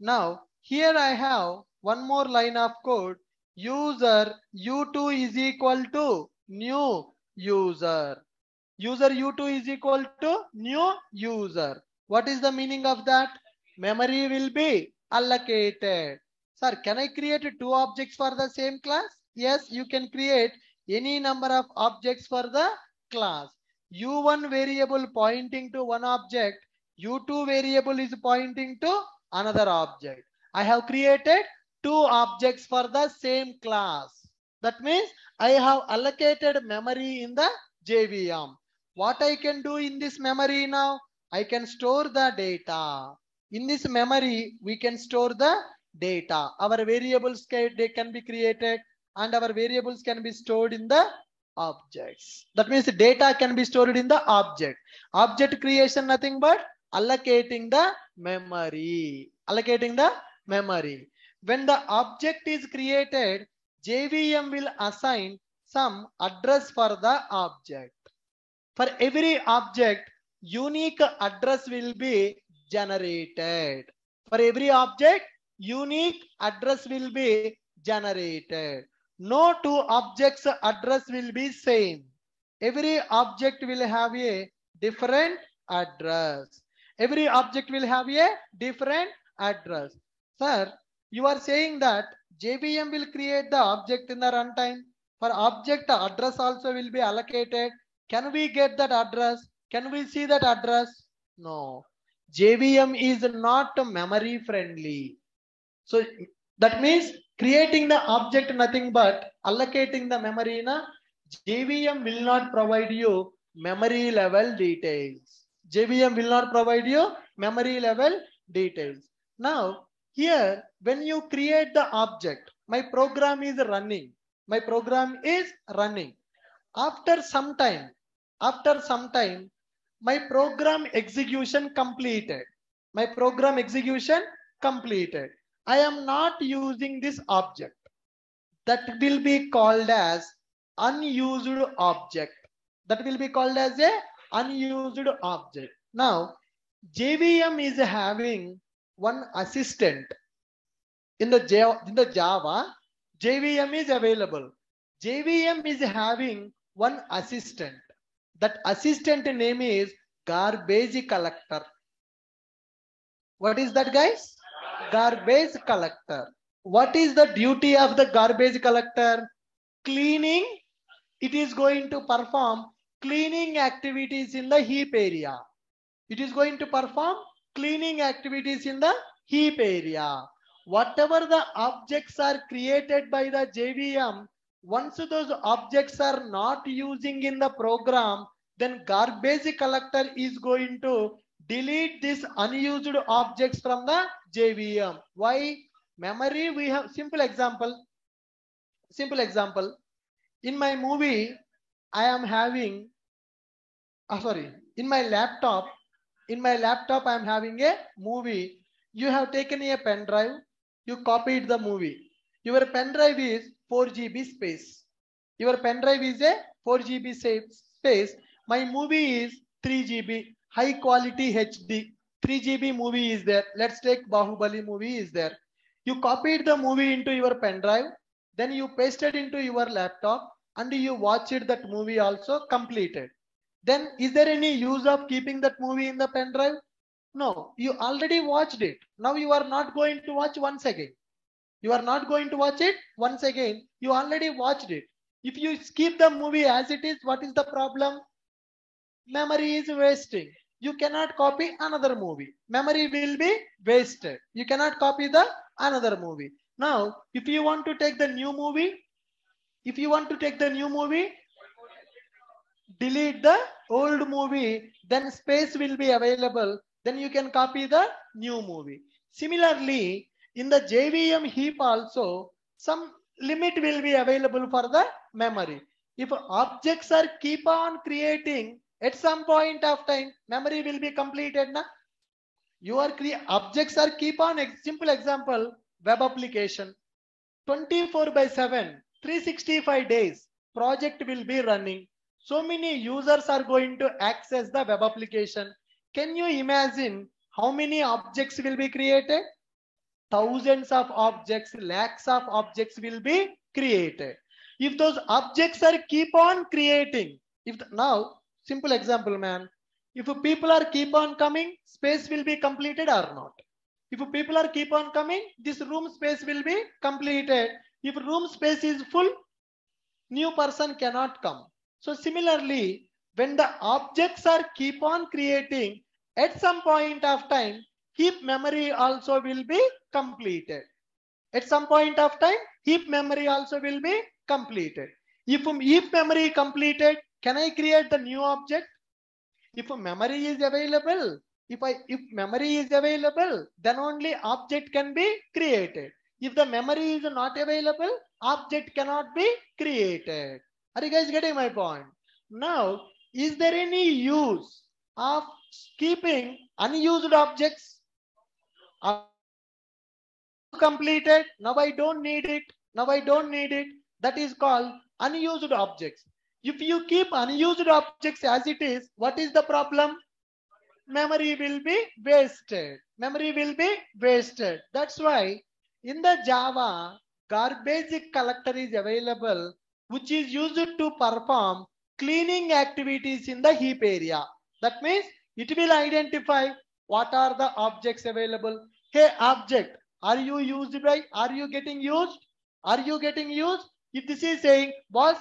Now here I have one more line of code. User U2 is equal to new user. User U2 is equal to new user. What is the meaning of that? Memory will be allocated. Sir, can I create two objects for the same class? Yes, you can create any number of objects for the class. U1 variable pointing to one object, U2 variable is pointing to another object. I have created two objects for the same class. That means I have allocated memory in the JVM. What I can do in this memory now? I can store the data. In this memory, we can store the data. Our variables can be created, and our variables can be stored in the objects. That means the data can be stored in the object. Object creation, nothing but allocating the memory. Allocating the memory. When the object is created, JVM will assign some address for the object. For every object, unique address will be generated. For every object, unique address will be generated. No two objects' address will be same. Every object will have a different address. Every object will have a different address. Sir, you are saying that JVM will create the object in the runtime. For object, address also will be allocated. Can we get that address? Can we see that address? No. JVM is not memory friendly. So that means creating the object, nothing but allocating the memory in a JVM will not provide you memory level details. JVM will not provide you memory level details. Now, here, when you create the object, my program is running. My program is running. After some time, my program execution completed. My program execution completed. I am not using this object. That will be called as unused object. That will be called as a unused object. Now, JVM is having one assistant. In the Java, JVM is available. JVM is having one assistant. That assistant name is garbage collector. What is that, guys? Garbage collector. What is the duty of the garbage collector? Cleaning. It is going to perform cleaning activities in the heap area. It is going to perform cleaning activities in the heap area. Whatever the objects are created by the JVM, once those objects are not using in the program, then garbage collector is going to delete these unused objects from the JVM. Why? Memory, we have simple example. Simple example. In my movie, I am having, in my laptop, I am having a movie. You have taken a pen drive. You copied the movie. Your pen drive is 4 GB space. Your pen drive is a 4 GB space. My movie is 3 GB. High quality HD. 3 GB movie is there. Let's take Bahubali movie is there. You copied the movie into your pen drive. Then you pasted into your laptop and you watched that movie also completed. Then is there any use of keeping that movie in the pen drive? No, you already watched it. Now you are not going to watch once again. You are not going to watch it once again. You already watched it. If you skip the movie as it is, what is the problem? Memory is wasting. You cannot copy another movie. Memory will be wasted. You cannot copy the another movie. Now, if you want to take the new movie, delete the old movie, then space will be available. Then you can copy the new movie. Similarly, in the JVM heap also, some limit will be available for the memory. If objects are keep on creating, at some point of time, memory will be completed. Na? Your objects are keep on, simple example, web application, 24/7, 365 days, project will be running. So many users are going to access the web application. Can you imagine how many objects will be created? Thousands of objects, lakhs of objects will be created. If those objects are keep on creating, now, simple example, man, if people are keep on coming, space will be completed or not? If people are keep on coming, this room space will be completed. If room space is full, new person cannot come. So similarly, when the objects are keep on creating, at some point of time, heap memory also will be completed. At some point of time, heap memory also will be completed. If heap memory completed, can I create the new object? If memory is available, if memory is available, then only object can be created. If the memory is not available, object cannot be created. Are you guys getting my point? Now, is there any use of keeping unused objects? Completed. Now I don't need it. That is called unused objects. If you keep unused objects as it is, what is the problem? Memory will be wasted. That's why in the Java, garbage collector is available, which is used to perform cleaning activities in the heap area. That means it will identify what are the objects available. Hey, object, are you used by? Are you getting used? If this is saying, boss,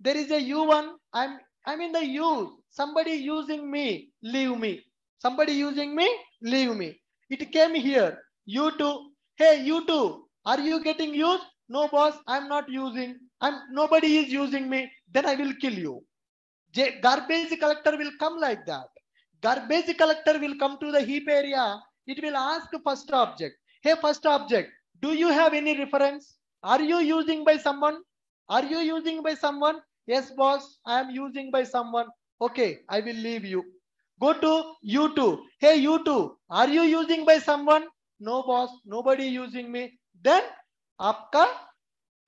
there is a U1, I'm in the use. Somebody using me, leave me. It came here. U2. Hey, U2, are you getting used? No, boss, I'm not using. Nobody is using me. Then I will kill you. Garbage collector will come like that. Garbage collector will come to the heap area. It will ask first object. Hey, first object, do you have any reference? Are you using by someone? Yes, boss, I am using by someone. Okay, I will leave you. Go to U2. Hey, U2, are you using by someone? No, boss. Nobody using me. Then, aapka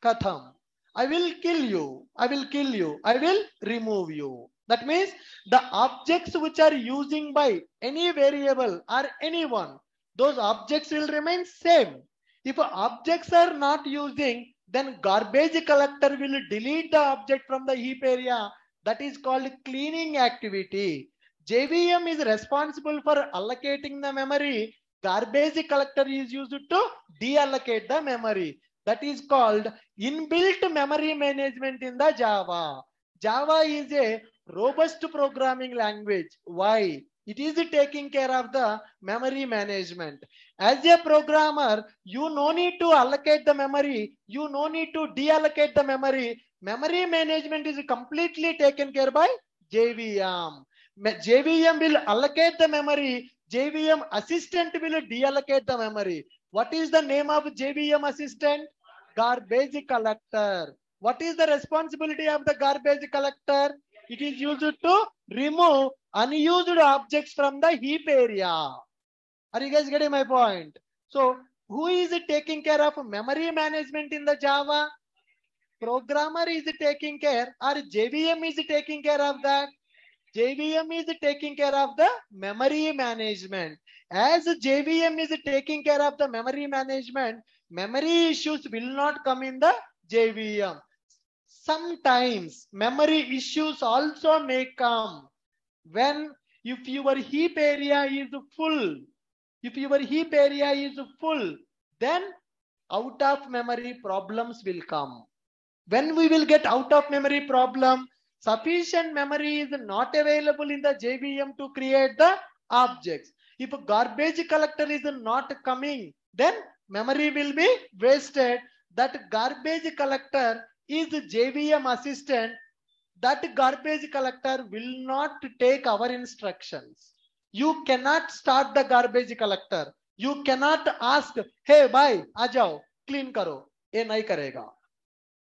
khatam. I will kill you. I will kill you. I will remove you. That means the objects which are using by any variable or anyone, those objects will remain same. If objects are not using, then garbage collector will delete the object from the heap area. That is called cleaning activity. JVM is responsible for allocating the memory. Garbage collector is used to deallocate the memory. That is called inbuilt memory management in the Java. Java is a robust programming language. Why? It is taking care of the memory management. As a programmer, you no need to allocate the memory. You no need to deallocate the memory. Memory management is completely taken care by JVM. JVM will allocate the memory. JVM assistant will deallocate the memory. What is the name of JVM assistant? Garbage collector. What is the responsibility of the garbage collector? It is used to remove unused objects from the heap area. Are you guys getting my point? So who is taking care of memory management in the Java? Programmer is taking care, or JVM is taking care of that? JVM is taking care of the memory management. As JVM is taking care of the memory management, memory issues will not come in the JVM. Sometimes memory issues also may come when if your heap area is full. If your heap area is full, then out of memory problems will come. When we will get out of memory problem, sufficient memory is not available in the JVM to create the objects. If a garbage collector is not coming, then memory will be wasted. That garbage collector is the JVM assistant. That garbage collector will not take our instructions. You cannot start the garbage collector. You cannot ask, hey, bhai, ajao, clean karo. Ye nahi karega.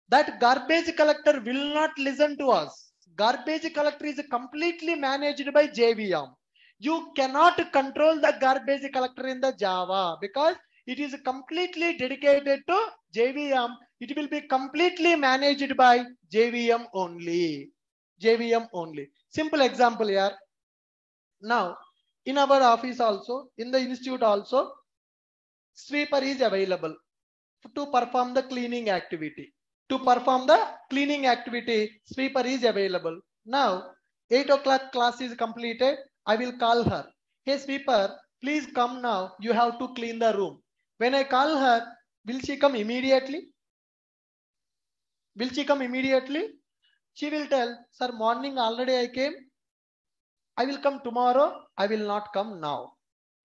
That garbage collector will not listen to us. Garbage collector is completely managed by JVM. You cannot control the garbage collector in the Java because it is completely dedicated to JVM. It will be completely managed by JVM only. JVM only. Simple example here. Now, in our office also, in the institute also, sweeper is available to perform the cleaning activity. To perform the cleaning activity, sweeper is available. Now, 8 o'clock class is completed. I will call her. Hey, sweeper, please come now. You have to clean the room. When I call her, will she come immediately? Will she come immediately? She will tell, sir, morning already I came. I will come tomorrow. I will not come now.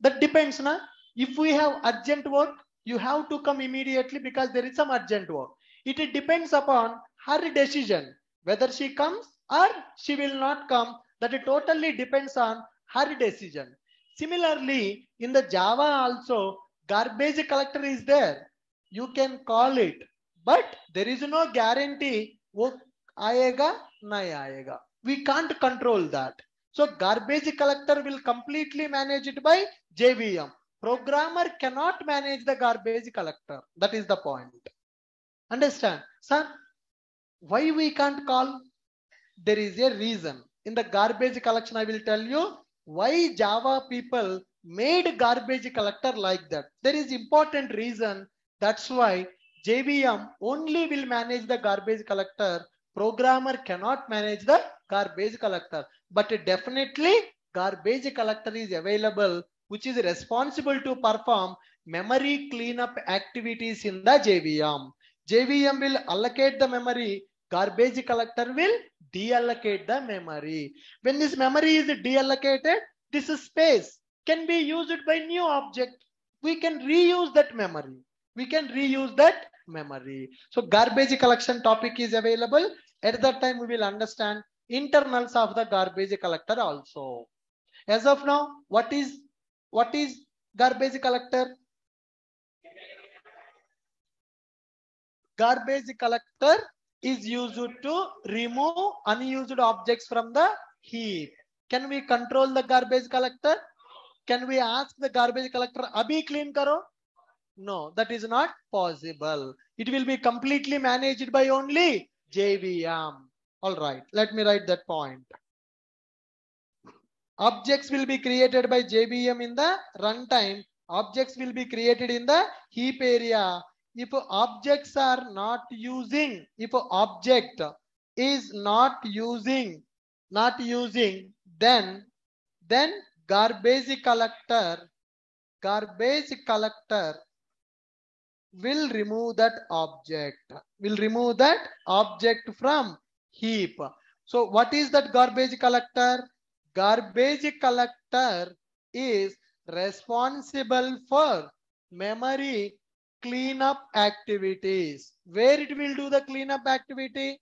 That depends, na? If we have urgent work, you have to come immediately because there is some urgent work. It depends upon her decision, whether she comes or she will not come. That it totally depends on her decision. Similarly, in the Java also, garbage collector is there. You can call it, but there is no guarantee wo aayega, nahi aayega. We can't control that. So garbage collector will completely manage it by JVM. Programmer cannot manage the garbage collector. That is the point. Understand, sir, why we can't call? There is a reason. In the garbage collection, I will tell you why Java people made garbage collector like that. There is important reason. That's why JVM only will manage the garbage collector. Programmer cannot manage the garbage collector. But definitely garbage collector is available, which is responsible to perform memory cleanup activities in the JVM. JVM will allocate the memory. Garbage collector will deallocate the memory. When this memory is deallocated, this space can be used by new object. We can reuse that memory. We can reuse that memory. So garbage collection topic is available. At that time, we will understand internals of the garbage collector also. As of now, what is garbage collector? Garbage collector is used to remove unused objects from the heap. Can we control the garbage collector? Can we ask the garbage collector, abhi clean karo? No, that is not possible. It will be completely managed by only JVM. All right, let me write that point. Objects will be created by JVM in the runtime. Objects will be created in the heap area. If objects are not using, if object is not using, then garbage collector will remove that object, from heap. So what is that garbage collector? Garbage collector is responsible for memory cleanup activities. Where it will do the cleanup activity?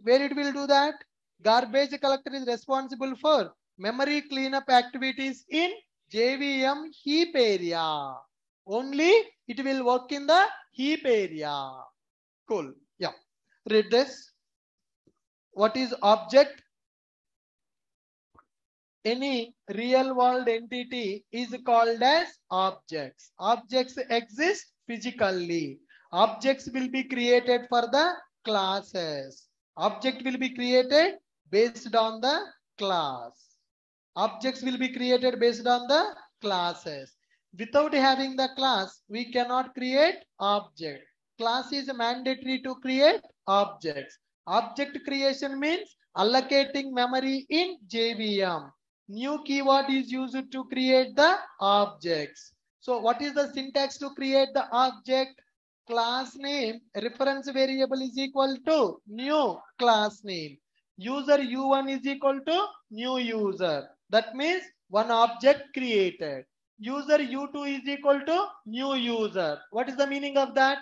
Where it will do that? Garbage collector is responsible for memory cleanup activities in JVM heap area. Only it will work in the heap area. Cool. Yeah. Read this. What is object? Any real world entity is called as objects. Objects exist physically. Objects will be created for the classes. Object will be created based on the class. Objects will be created based on the classes. Without having the class, we cannot create object. Class is mandatory to create objects. Object creation means allocating memory in JVM. New keyword is used to create the objects. So what is the syntax to create the object? Class name, reference variable is equal to new class name. User U1 is equal to new user. That means one object created. User U2 is equal to new user. What is the meaning of that?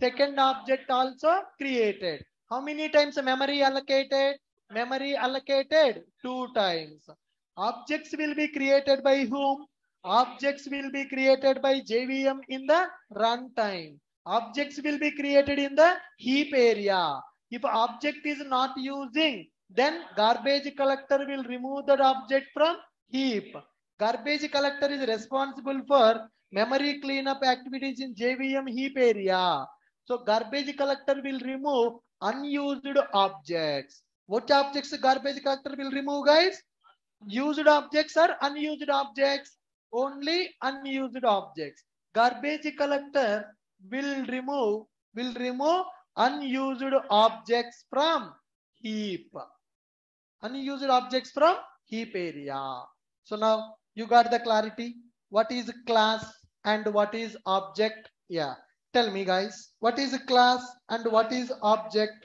Second object also created. How many times memory allocated? Memory allocated 2 times. Objects will be created by whom? Objects will be created by JVM in the runtime. Objects will be created in the heap area. If object is not using, then garbage collector will remove that object from heap. Garbage collector is responsible for memory cleanup activities in JVM heap area. So garbage collector will remove unused objects. What objects garbage collector will remove, guys? Used objects or unused objects? Only unused objects. Garbage collector will remove unused objects from heap. Unused objects from heap area. So now you got the clarity. What is class and what is object? Yeah. Tell me, guys. What is class and what is object?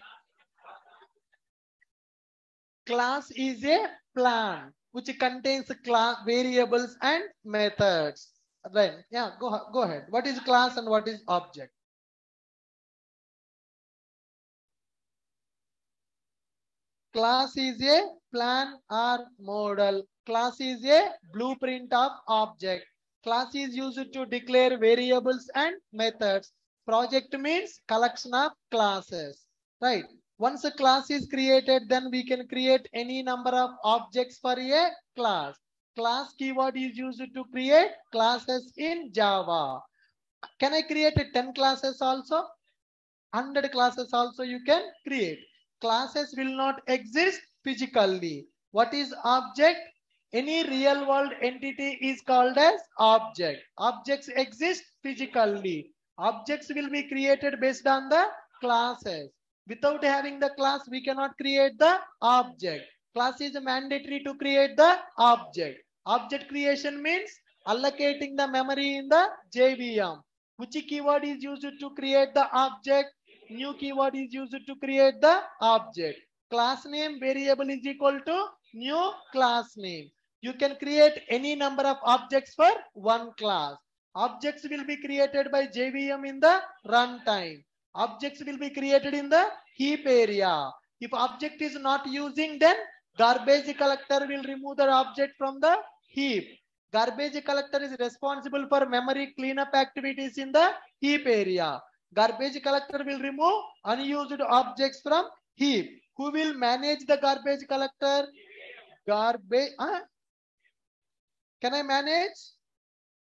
Class is a plan which contains class variables and methods. Then, yeah, go ahead. What is class and what is object? Class is a plan or model. Class is a blueprint of object. Class is used to declare variables and methods. Project means collection of classes, right? Once a class is created, then we can create any number of objects for a class. Class keyword is used to create classes in Java. Can I create 10 classes also? 100 classes also you can create. Classes will not exist physically. What is object? Any real world entity is called as object. Objects exist physically. Objects will be created based on the classes. Without having the class, we cannot create the object. Class is mandatory to create the object. Object creation means allocating the memory in the JVM. Which keyword is used to create the object? New keyword is used to create the object. Class name variable is equal to new class name. You can create any number of objects for one class. Objects will be created by JVM in the runtime. Objects will be created in the heap area. If object is not using, then garbage collector will remove the object from the heap. Garbage collector is responsible for memory cleanup activities in the heap area. Garbage collector will remove unused objects from heap. Who will manage the garbage collector? Garbage. Huh? Can I manage?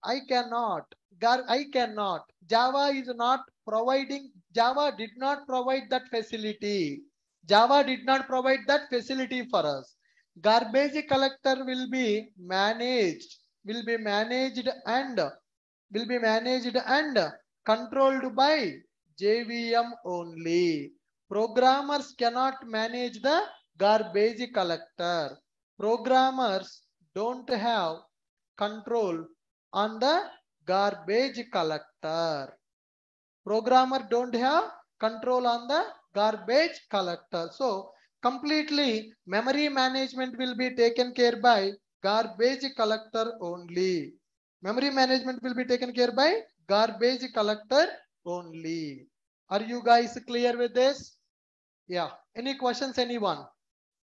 I cannot. I cannot. Java is not providing. Java did not provide that facility. Java did not provide that facility for us. Garbage collector will be managed and controlled by JVM only. Programmers cannot manage the garbage collector. Programmers don't have control on the garbage collector. Programmer don't have control on the garbage collector. So completely memory management will be taken care by garbage collector only. Memory management will be taken care by garbage collector only. Are you guys clear with this? Yeah. Any questions, anyone?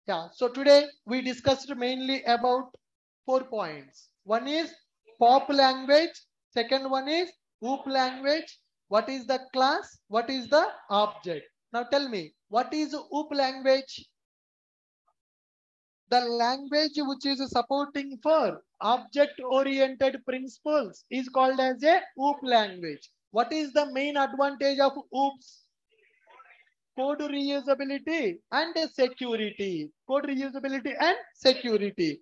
Yeah. So today we discussed mainly about 4 points. One is POP language. Second one is OOP language. What is the class? What is the object? Now tell me, what is OOP language? The language which is supporting for object-oriented principles is called as a OOP language. What is the main advantage of OOPs? Code reusability and security. Code reusability and security.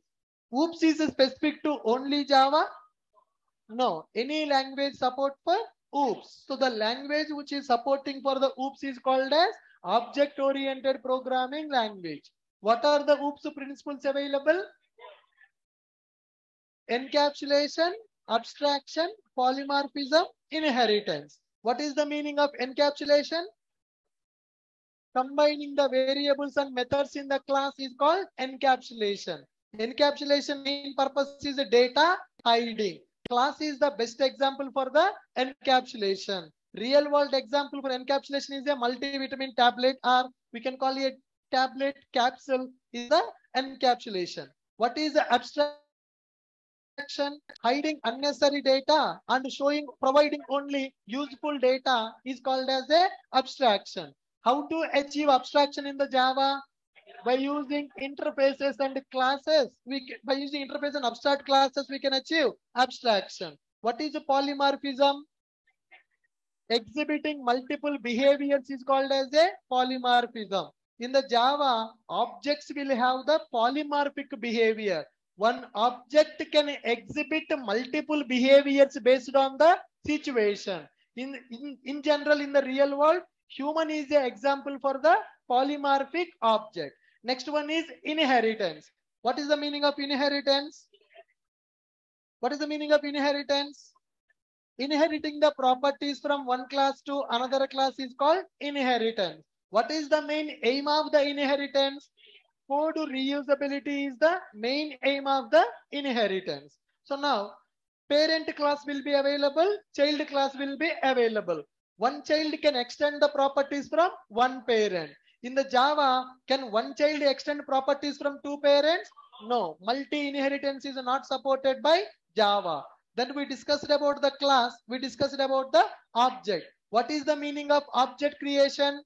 OOPs is specific to only Java? No, any language support for OOPs. So the language which is supporting for the OOPs is called as object-oriented programming language. What are the OOPs principles available? Encapsulation, abstraction, polymorphism, inheritance. What is the meaning of encapsulation? Combining the variables and methods in the class is called encapsulation. Encapsulation main purpose is data hiding. Class is the best example for the encapsulation. Real world example for encapsulation is a multivitamin tablet, or we can call it tablet capsule is the encapsulation. What is the abstraction? Hiding unnecessary data and showing, providing only useful data is called as a abstraction. How to achieve abstraction in the Java? By using interfaces and classes, by using interface and abstract classes, we can achieve abstraction. What is a polymorphism? Exhibiting multiple behaviors is called as a polymorphism. In the Java, objects will have the polymorphic behavior. One object can exhibit multiple behaviors based on the situation. In general, in the real world, human is an example for the polymorphic object. Next one is inheritance. What is the meaning of inheritance? What is the meaning of inheritance? Inheriting the properties from one class to another class is called inheritance. What is the main aim of the inheritance? Code reusability is the main aim of the inheritance. So now parent class will be available, child class will be available. One child can extend the properties from one parent. In the Java, can one child extend properties from two parents? No, multi-inheritance is not supported by Java. Then we discussed about the class, we discussed about the object. What is the meaning of object creation?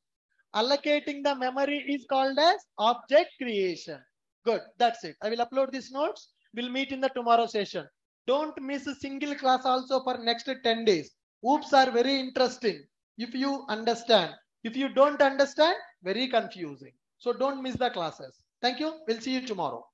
Allocating the memory is called as object creation. Good, that's it. I will upload these notes. We'll meet in the tomorrow session. Don't miss a single class also for next 10 days. OOPs are very interesting if you understand. If you don't understand, very confusing. So don't miss the classes. Thank you. We'll see you tomorrow.